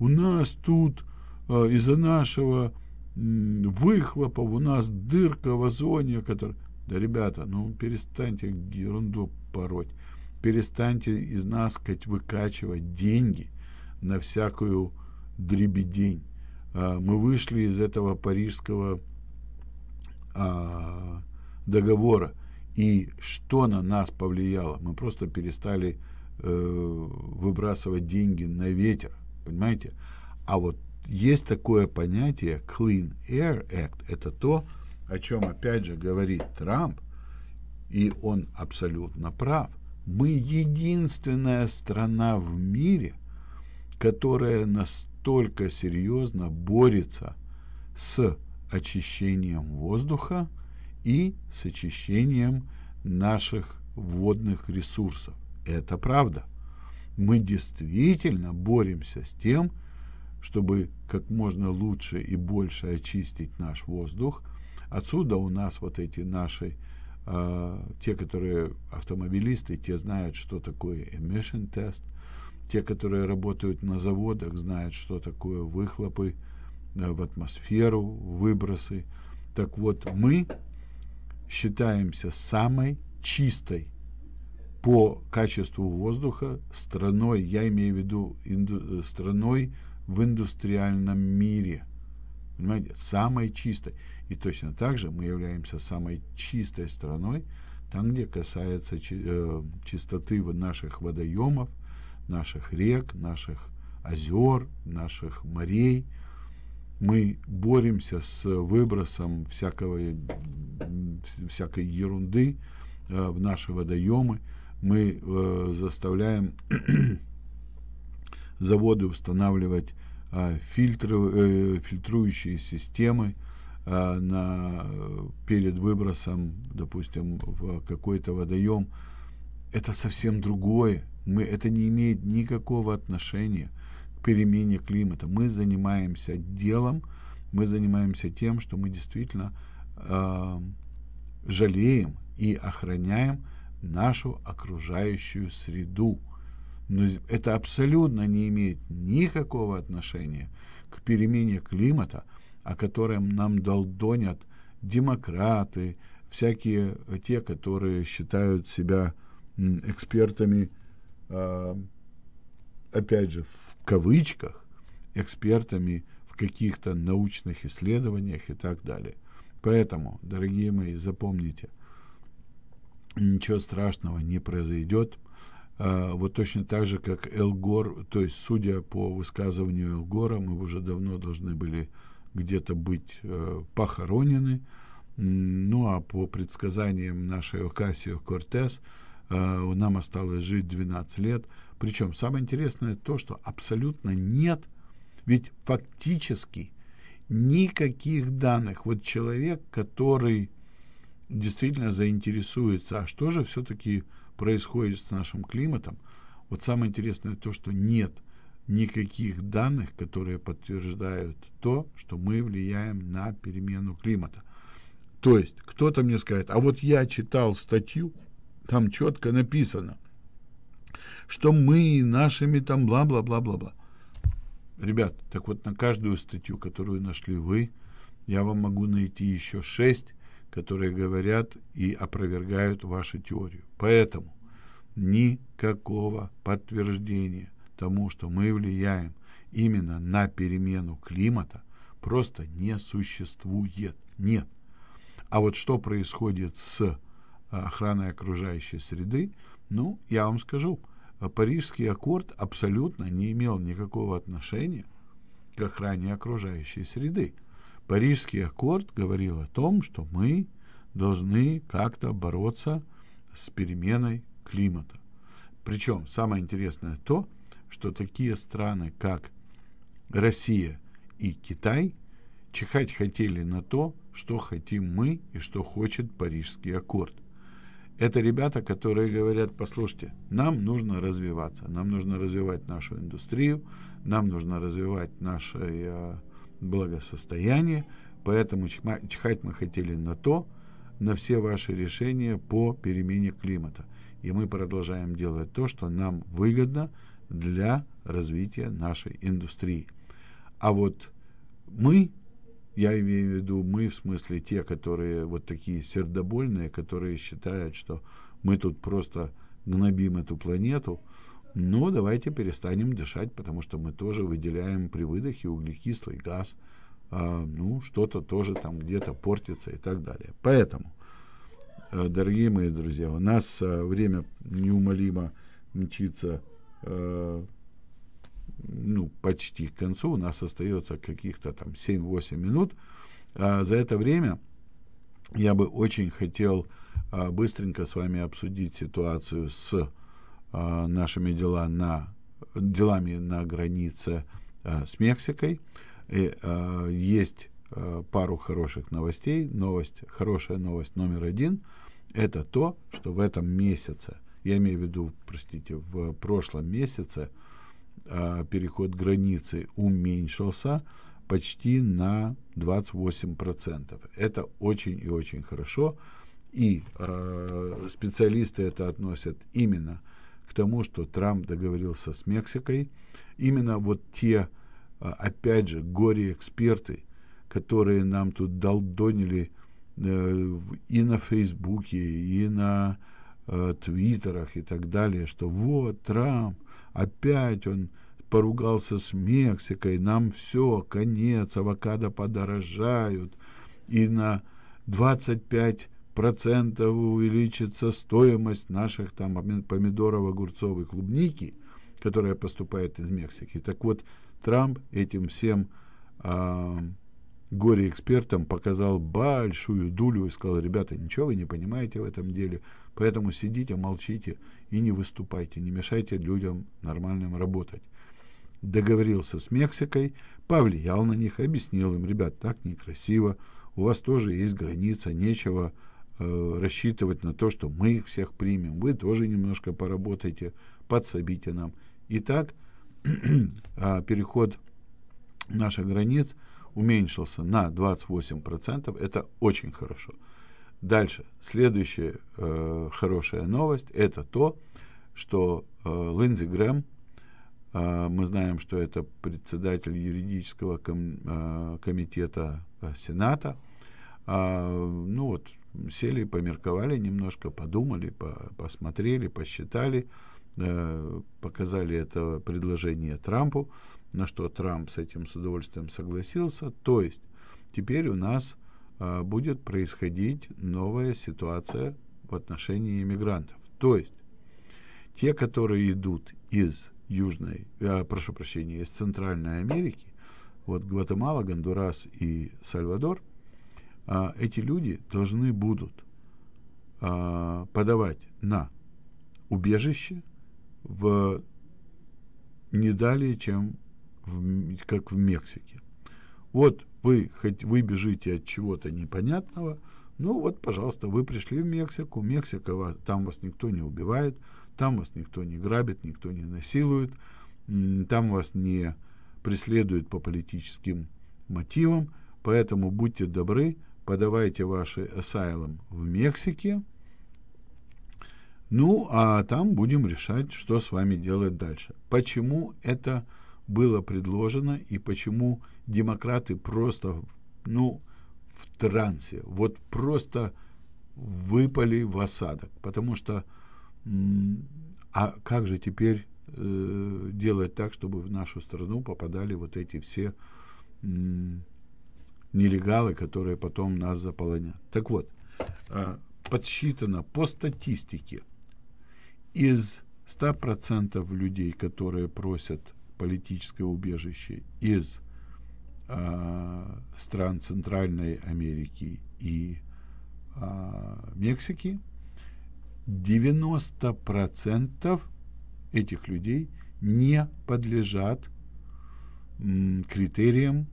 у нас тут из-за нашего выхлопа, у нас дырка в озоне, которая... Да, ребята, ну перестаньте ерунду пороть, перестаньте из нас, сказать, выкачивать деньги на всякую дребедень. Мы вышли из этого парижского договора, и что на нас повлияло? Мы просто перестали выбрасывать деньги на ветер, понимаете? А вот есть такое понятие Clean Air Act, это то, о чем опять же говорит Трамп, и он абсолютно прав. Мы единственная страна в мире, которая настолько серьезно борется с очищением воздуха и с очищением наших водных ресурсов. Это правда. Мы действительно боремся с тем, чтобы как можно лучше и больше очистить наш воздух. Отсюда у нас вот эти наши, те, которые автомобилисты, те знают, что такое emission test. Те, которые работают на заводах, знают, что такое выхлопы в атмосферу, выбросы. Так вот, мы считаемся самой чистой по качеству воздуха страной, я имею в виду страной в индустриальном мире. Понимаете? Самой чистой. И точно так же мы являемся самой чистой страной там, где касается чистоты наших водоемов, наших рек, наших озер, наших морей. Мы боремся с выбросом всякой ерунды в наши водоемы. Мы заставляем заводы устанавливать фильтрующие системы перед выбросом, допустим, в какой-то водоем. Это совсем другое. Это не имеет никакого отношения к перемене климата. Мы занимаемся делом, мы занимаемся тем, что мы действительно жалеем и охраняем нашу окружающую среду. Но это абсолютно не имеет никакого отношения к перемене климата, о котором нам долдонят демократы, всякие те, которые считают себя экспертами, опять же, в кавычках, экспертами в каких-то научных исследованиях и так далее. Поэтому, дорогие мои, запомните, ничего страшного не произойдет. Вот точно так же, как Эль Гор, то есть, судя по высказыванию Эль Гора, мы уже давно должны были где-то быть похоронены. Ну, а по предсказаниям нашей Окасио-Кортес, нам осталось жить 12 лет. Причем самое интересное то, что абсолютно нет Ведь фактически никаких данных. Вот человек, который действительно заинтересуется, а что же все-таки происходит с нашим климатом, вот самое интересное то, что нет никаких данных, которые подтверждают то, что мы влияем на перемену климата. То есть кто-то мне скажет, а вот я читал статью, там четко написано, что мы нашими там бла-бла-бла-бла-бла. Ребят, так вот на каждую статью, которую нашли вы, я вам могу найти еще 6, которые говорят и опровергают вашу теорию. Поэтому никакого подтверждения тому, что мы влияем именно на перемену климата, просто не существует. Нет. А вот что происходит с охраной окружающей среды, ну, я вам скажу, Парижский аккорд абсолютно не имел никакого отношения к охране окружающей среды. Парижский аккорд говорил о том, что мы должны как-то бороться с переменой климата. Причем самое интересное то, что такие страны, как Россия и Китай, чихать хотели на то, что хотим мы и что хочет Парижский аккорд. Это ребята, которые говорят, послушайте, нам нужно развиваться, нам нужно развивать нашу индустрию, нам нужно развивать наше благосостояние, поэтому чихать мы хотели на то, на все ваши решения по перемене климата. И мы продолжаем делать то, что нам выгодно для развития нашей индустрии. А вот мы, я имею в виду мы, в смысле те, которые вот такие сердобольные, которые считают, что мы тут просто гнобим эту планету, но давайте перестанем дышать, потому что мы тоже выделяем при выдохе углекислый газ, ну, что-то тоже там где-то портится и так далее. Поэтому, дорогие мои друзья, у нас время неумолимо мчится, ну, почти к концу, у нас остается каких-то там 7-8 минут. За это время я бы очень хотел быстренько с вами обсудить ситуацию с нашими делами на границе с Мексикой. И, есть пару хороших новостей. Хорошая новость номер 1 – это то, что в этом месяце, я имею в виду, простите, в прошлом месяце переход границы уменьшился почти на 28%. Это очень и очень хорошо. И специалисты это относят именно к тому, что Трамп договорился с Мексикой. Именно вот те, опять же, горе-эксперты, которые нам тут долдонили и на Фейсбуке, и на Твиттерах и так далее, что вот Трамп, опять он поругался с Мексикой, нам все, конец, авокадо подорожают, и на 25% увеличится стоимость наших там помидоров, огурцов и клубники, которая поступает из Мексики. Так вот, Трамп этим всем горе-экспертам показал большую дулю и сказал, ребята, ничего вы не понимаете в этом деле, поэтому сидите, молчите и не выступайте, не мешайте людям нормальным работать. Договорился с Мексикой, повлиял на них, объяснил им, ребят, так некрасиво, у вас тоже есть граница, нечего рассчитывать на то, что мы их всех примем, вы тоже немножко поработайте, подсобите нам. Итак, переход наших границ уменьшился на 28%, это очень хорошо. Дальше, следующая хорошая новость, это то, что Линдзи Грэм, мы знаем, что это председатель юридического комитета Сената, ну вот, сели, померковали немножко, подумали, посмотрели, посчитали, показали это предложение Трампу, на что Трамп с этим с удовольствием согласился. То есть теперь у нас будет происходить новая ситуация в отношении иммигрантов. То есть те, которые идут из из Центральной Америки, вот Гватемала, Гондурас и Сальвадор, эти люди должны будут подавать на убежище в не далее, чем как в Мексике. Вот вы, хоть вы бежите от чего-то непонятного, ну вот, пожалуйста, вы пришли в Мексику, Мексика, там вас никто не убивает, там вас никто не грабит, никто не насилует, там вас не преследуют по политическим мотивам, поэтому будьте добры, подавайте ваши асайлум в Мексике, ну, а там будем решать, что с вами делать дальше. Почему это было предложено и почему демократы просто, ну, в трансе, вот просто выпали в осадок, потому что, а как же теперь делать так, чтобы в нашу страну попадали вот эти все нелегалы, которые потом нас заполонят. Так вот, подсчитано по статистике, из 100% людей, которые просят политическое убежище из стран Центральной Америки и Мексики, 90% этих людей не подлежат критериям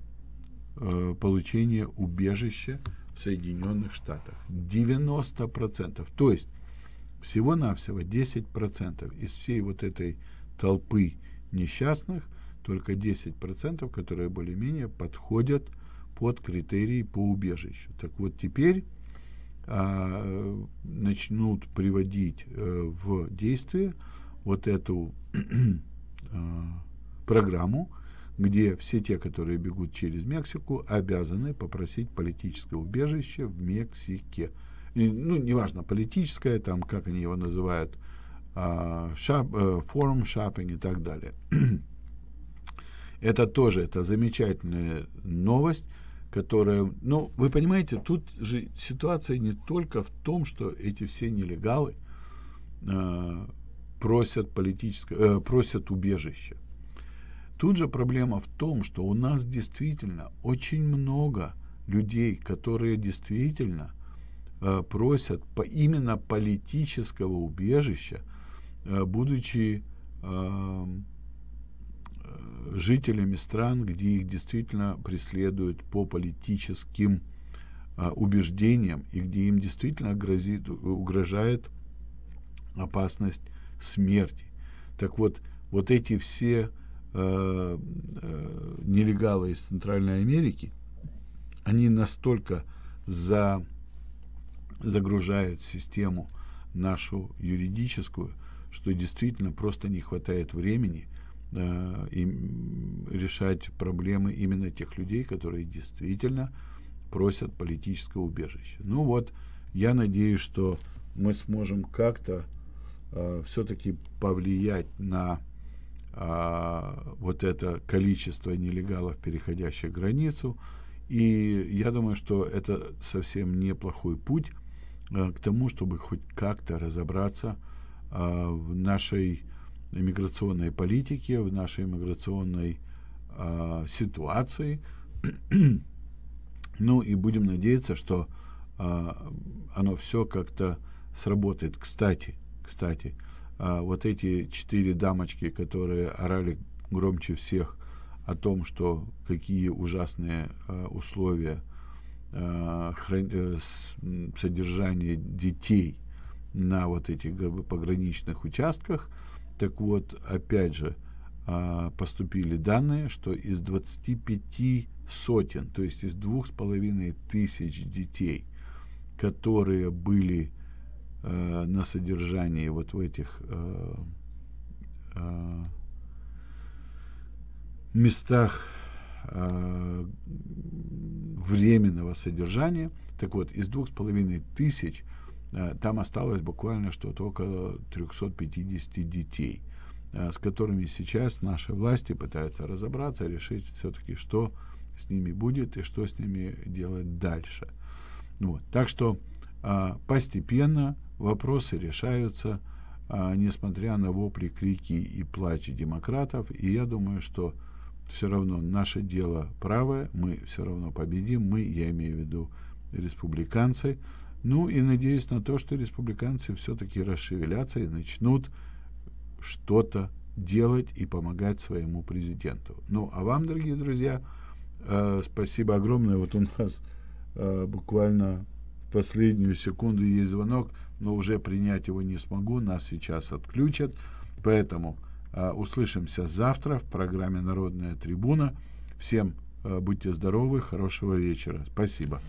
получения убежища в Соединенных Штатах. 90%. То есть всего-навсего 10% из всей вот этой толпы несчастных, только 10%, которые более-менее подходят под критерии по убежищу. Так вот, теперь начнут приводить в действие вот эту программу, где все те, которые бегут через Мексику, обязаны попросить политическое убежище в Мексике. И, ну, неважно, политическое, там, как они его называют, форум шоппинг и так далее. Это тоже, это замечательная новость, которая, ну, вы понимаете, тут же ситуация не только в том, что эти все нелегалы просят убежище. Тут же проблема в том, что у нас действительно очень много людей, которые действительно просят именно политического убежища, будучи жителями стран, где их действительно преследуют по политическим убеждениям и где им действительно угрожает опасность смерти. Так вот, вот эти все нелегалы из Центральной Америки, они настолько загружают систему нашу юридическую, что действительно просто не хватает времени решать проблемы именно тех людей, которые действительно просят политическое убежище. Ну вот, я надеюсь, что мы сможем как-то все-таки повлиять на вот это количество нелегалов, переходящих границу, и я думаю, что это совсем неплохой путь к тому, чтобы хоть как-то разобраться в нашей иммиграционной политике, в нашей иммиграционной ситуации. Ну и будем надеяться, что оно все как-то сработает. Кстати, вот эти 4 дамочки, которые орали громче всех о том, что какие ужасные условия содержания детей на вот этих пограничных участках, так вот, опять же, поступили данные, что из 25 сотен, то есть из 2500 детей, которые были на содержании вот в этих местах временного содержания, так вот, из 2500 там осталось буквально что-то около 350 детей, с которыми сейчас наши власти пытаются разобраться, решить все-таки, что с ними будет и что с ними делать дальше. Вот. Так что постепенно вопросы решаются, несмотря на вопли, крики и плач демократов. И я думаю, что все равно наше дело правое, мы все равно победим, мы, я имею в виду республиканцы. Ну и надеюсь на то, что республиканцы все-таки расшевелятся и начнут что-то делать и помогать своему президенту. Ну, а вам, дорогие друзья, спасибо огромное. Вот у нас буквально в последнюю секунду есть звонок, но уже принять его не смогу, нас сейчас отключат. Поэтому услышимся завтра в программе «Народная трибуна». Всем будьте здоровы, хорошего вечера. Спасибо.